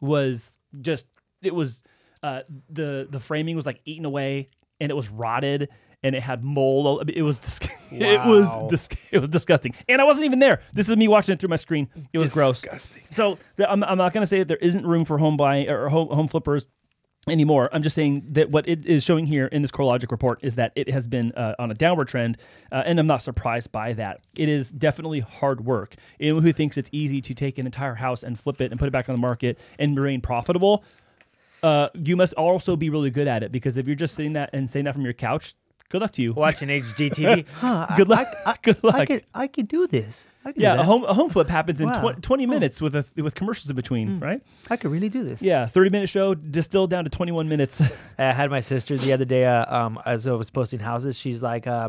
was just, it was, the framing was like eaten away and it was rotted and it had mold. It was, it was disgusting. And I wasn't even there. This is me watching it through my screen. It was disgusting. Gross. So I'm not going to say that there isn't room for home buying or home flippers anymore. I'm just saying that what it is showing here in this CoreLogic report is that it has been on a downward trend, and I'm not surprised by that. It is definitely hard work. Anyone who thinks it's easy to take an entire house and flip it and put it back on the market and remain profitable, you must also be really good at it, because if you're just sitting that and saying that from your couch, good luck to you. Watching HGTV. Huh, good luck. Good luck. I could do this. I could do that. A home flip happens in 20 minutes with commercials in between, right? I could really do this. Yeah, 30-minute show distilled down to 21 minutes. I had my sister the other day as I was posting houses. She's like, do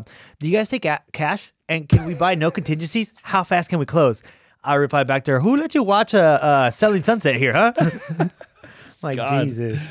you guys take cash? And can we buy no contingencies? How fast can we close? I replied back to her, who let you watch Selling Sunset here, huh? Like, God. Jesus.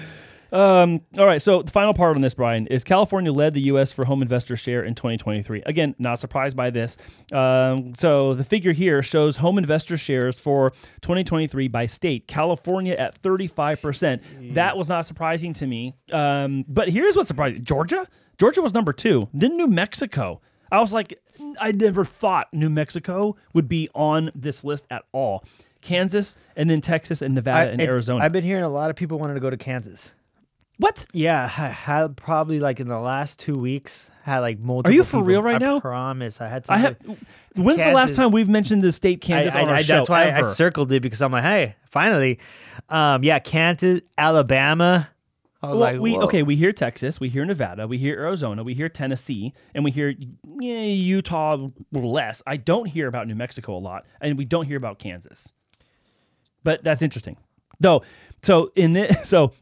All right, so the final part on this, Brian, is California led the U.S. for home investor share in 2023. Again, not surprised by this. So the figure here shows home investor shares for 2023 by state. California at 35%. That was not surprising to me. But here's what's surprising. Georgia? Georgia was number 2. Then New Mexico. I was like, I never thought New Mexico would be on this list at all. Kansas, and then Texas and Nevada and Arizona. I've been hearing a lot of people wanted to go to Kansas. What? Yeah, I had probably like in the last 2 weeks had like multiple. Are you for people. Real right I now? I promise. I had. When's Kansas. The last time we've mentioned the state Kansas on our show? That's why ever. I circled it because I'm like, hey, finally, yeah, Kansas, Alabama. I was like, whoa. Okay, we hear Texas, we hear Nevada, we hear Arizona, we hear Tennessee, and we hear Utah less. I don't hear about New Mexico a lot, and we don't hear about Kansas. But that's interesting. No, so in this, so.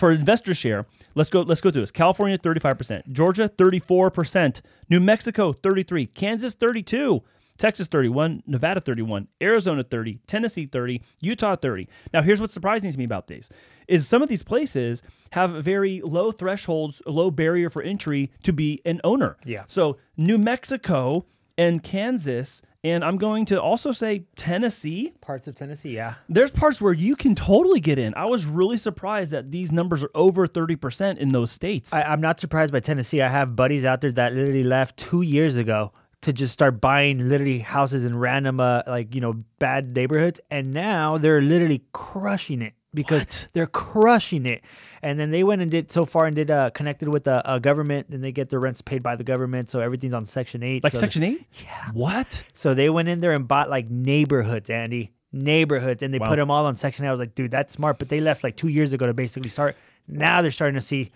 For investor share, let's go through this. California, 35%. Georgia, 34%. New Mexico, 33%. Kansas, 32%. Texas, 31%. Nevada, 31%. Arizona, 30%. Tennessee, 30%. Utah, 30%. Now, here's what's surprising to me about these is some of these places have very low thresholds, low barrier for entry to be an owner. Yeah. So New Mexico and Kansas, and I'm going to also say Tennessee. Parts of Tennessee, yeah. There's parts where you can totally get in. I was really surprised that these numbers are over 30% in those states. I'm not surprised by Tennessee. I have buddies out there that literally left 2 years ago to just start buying literally houses in random, like, you know, bad neighborhoods. And now they're literally crushing it because they're crushing it. And then they went and did so far and did connected with the government, and they get their rents paid by the government, so everything's on Section 8. Like so Section 8? Yeah. What? So they went in there and bought like neighborhoods, Andy. Neighborhoods, and they put them all on Section 8. I was like, dude, that's smart, but they left like 2 years ago to basically start. Now they're starting to see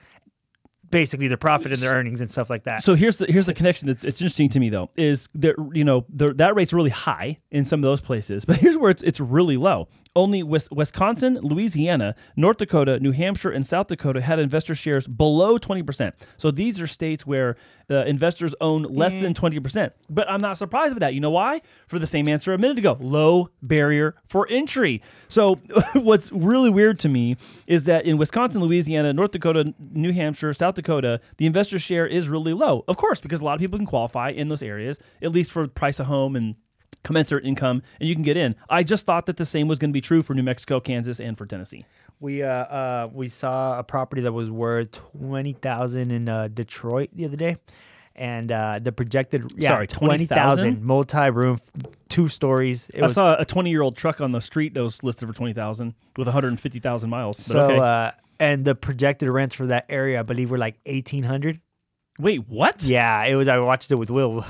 basically their profit and their earnings and stuff like that. So here's the connection that's it's interesting to me though, is that, you know, that rate's really high in some of those places, but here's where it's really low. Only Wisconsin, Louisiana, North Dakota, New Hampshire, and South Dakota had investor shares below 20%. So these are states where investors own less than 20%. But I'm not surprised by that. You know why? For the same answer a minute ago. Low barrier for entry. So what's really weird to me is that in Wisconsin, Louisiana, North Dakota, New Hampshire, South Dakota, the investor share is really low. Of course, because a lot of people can qualify in those areas, at least for the price of home and commensurate income, and you can get in. I just thought that the same was going to be true for New Mexico, Kansas, and for Tennessee. We saw a property that was worth $20,000 in Detroit the other day, and the projected $20,000 multi-room, 2 stories. I saw a 20-year-old truck on the street that was listed for $20,000 with 150,000 miles. But so, okay. And the projected rents for that area, I believe, were like $1,800. Wait, what? Yeah, it was. I watched it with Will.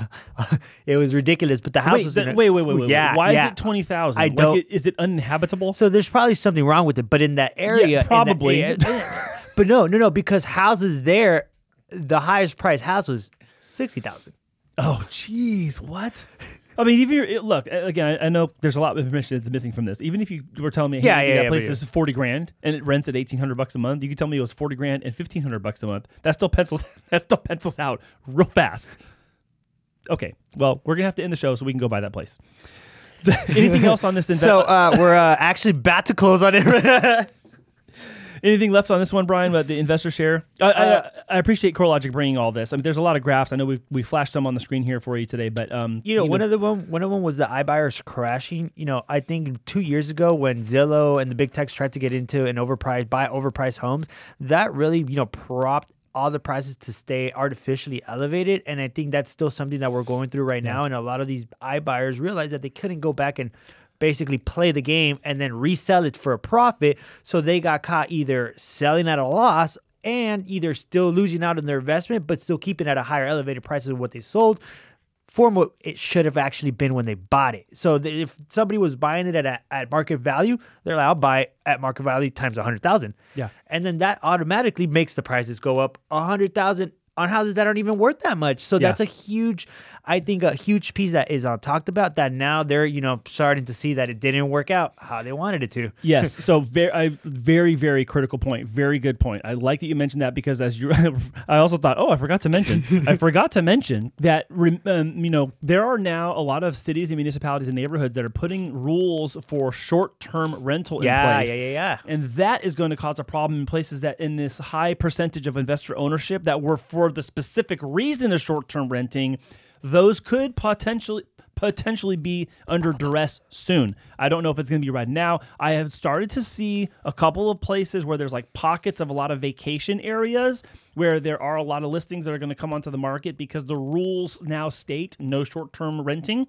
It was ridiculous, but the house was. Wait. Yeah, why is it 20,000? I don't. Like, is it uninhabitable? So there's probably something wrong with it, but in that area, yeah, probably. But no, because houses there, the highest price house was $60,000. Oh, jeez, what? I mean, even look again. I know there's a lot of information that's missing from this. Even if you were telling me, hey, that place is $40,000 and it rents at $1,800 a month, you could tell me it was $40,000 and $1,500 a month. That still pencils out real fast. Okay, well, we're gonna have to end the show so we can go buy that place. Anything else on this? So we're actually about to close on it. Anything left on this one, Brian, about the investor share? I appreciate CoreLogic bringing all this. I mean, there's a lot of graphs. I know we flashed them on the screen here for you today, but one of them was the iBuyers crashing. You know, I think 2 years ago when Zillow and the big techs tried to get into and buy overpriced homes, that really, you know, propped all the prices to stay artificially elevated, and I think that's still something that we're going through right now. And a lot of these iBuyers realized that they couldn't go back and basically play the game and then resell it for a profit, so they got caught either selling at a loss and either still losing out on their investment but still keeping at a higher elevated price than what they sold for what it should have actually been when they bought it. So if somebody was buying it at market value, they're like, I'll buy it at market value times 100,000. Yeah, and then that automatically makes the prices go up 100,000 on houses that aren't even worth that much. So that's a huge, I think a huge piece that is talked about, that now they're, you know, starting to see that it didn't work out how they wanted it to. Yes. So very, very critical point. Very good point. I like that you mentioned that, because as you, I also thought, oh, I forgot to mention that, you know, there are now a lot of cities and municipalities and neighborhoods that are putting rules for short-term rental in place. Yeah. And that is going to cause a problem in places that in this high percentage of investor ownership that were for the specific reason of short-term renting, those could potentially be under duress soon. I don't know if it's going to be right now. I have started to see a couple of places where there's like pockets of a lot of vacation areas where there are a lot of listings that are going to come onto the market because the rules now state no short-term renting.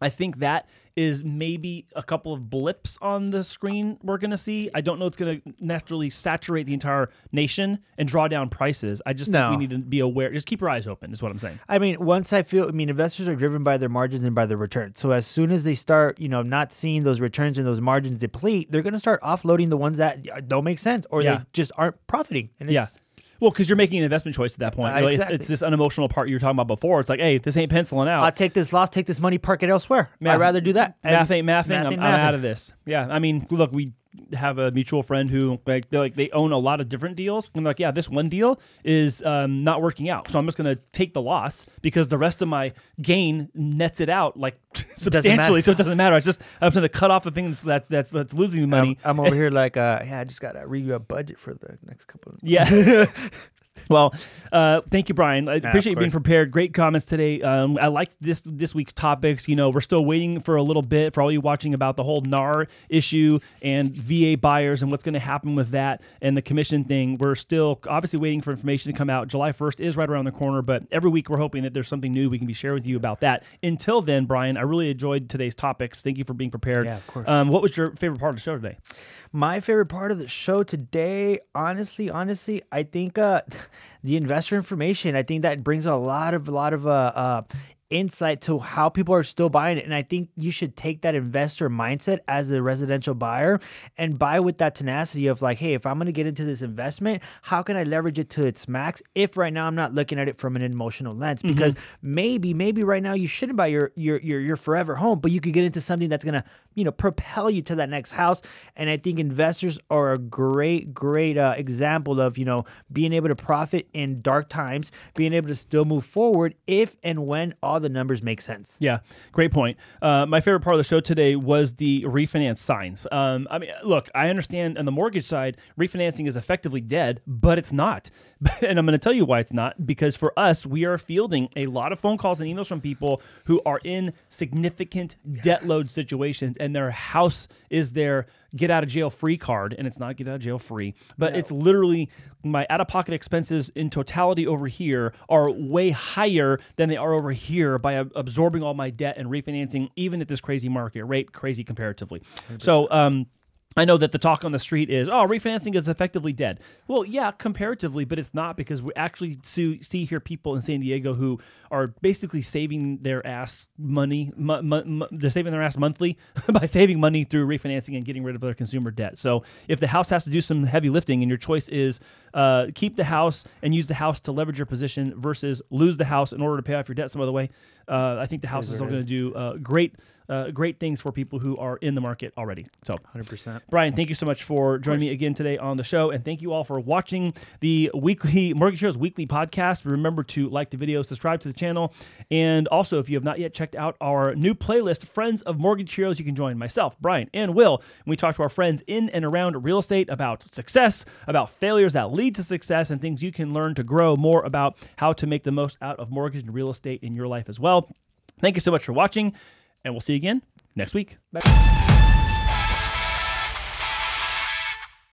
I think that is maybe a couple of blips on the screen we're going to see. I don't know it's going to naturally saturate the entire nation and draw down prices. I just think we need to be aware. Just keep your eyes open is what I'm saying. I mean, investors are driven by their margins and by their returns. So as soon as they start, not seeing those returns and those margins deplete, they're going to start offloading the ones that don't make sense or they just aren't profiting. And it's, well, because you're making an investment choice at that point. Really, exactly. It's this unemotional part you were talking about before. It's like, hey, this ain't penciling out. I'll take this loss, take this money, park it elsewhere. I'd rather do that. Math ain't mathing. I'm out of this. Yeah, I mean, look, we have a mutual friend who they own a lot of different deals. I'm like, yeah, this one deal is not working out, so I'm just going to take the loss because the rest of my gain nets it out like substantially, so it doesn't matter. It's just I'm going to cut off the things that's losing me money. I'm over here like, yeah, I just got to review a budget for the next couple of months. Yeah. Well, thank you, Brian. I appreciate you being prepared. Great comments today. I liked this week's topics. You know, we're still waiting for a little bit for all you watching about the whole NAR issue and VA buyers and what's going to happen with that and the commission thing. We're still obviously waiting for information to come out. July 1st is right around the corner, but every week we're hoping that there's something new we can be sharing with you about that. Until then, Brian, I really enjoyed today's topics. Thank you for being prepared. Yeah, of course. What was your favorite part of the show today? My favorite part of the show today, honestly, I think the investor information. I think that brings a lot of insight to how people are still buying it, and I think you should take that investor mindset as a residential buyer and buy with that tenacity of like, hey, if I'm going to get into this investment, how can I leverage it to its max? If right now I'm not looking at it from an emotional lens, because maybe right now you shouldn't buy your forever home, but you could get into something that's going to propel you to that next house. And I think investors are a great example of, being able to profit in dark times, being able to still move forward if and when all the numbers make sense. Yeah, great point. My favorite part of the show today was the refinance signs. I mean, look, I understand on the mortgage side, refinancing is effectively dead, but it's not. And I'm going to tell you why it's not, because for us, we are fielding a lot of phone calls and emails from people who are in significant debt load situations, and their house is their get-out-of-jail-free card, and it's not get-out-of-jail-free, but it's literally my out-of-pocket expenses in totality over here are way higher than they are over here by absorbing all my debt and refinancing, even at this crazy market rate, crazy comparatively. 100%. So I know that the talk on the street is, oh, refinancing is effectively dead. Well, yeah, comparatively, but it's not, because we actually hear people in San Diego who are basically saving their ass money. They're saving their ass monthly by saving money through refinancing and getting rid of their consumer debt. So if the house has to do some heavy lifting and your choice is keep the house and use the house to leverage your position versus lose the house in order to pay off your debt some other way, I think the house is going to do great things for people who are in the market already. So 100%. Brian, thank you so much for joining me again today on the show. And thank you all for watching the weekly Mortgage Heroes Weekly podcast. Remember to like the video, subscribe to the channel. And also, if you have not yet checked out our new playlist, Friends of Mortgage Heroes, you can join myself, Brian, and Will. And we talk to our friends in and around real estate about success, about failures that lead to success, and things you can learn to grow more about how to make the most out of mortgage and real estate in your life as well. Thank you so much for watching, and we'll see you again next week. Bye.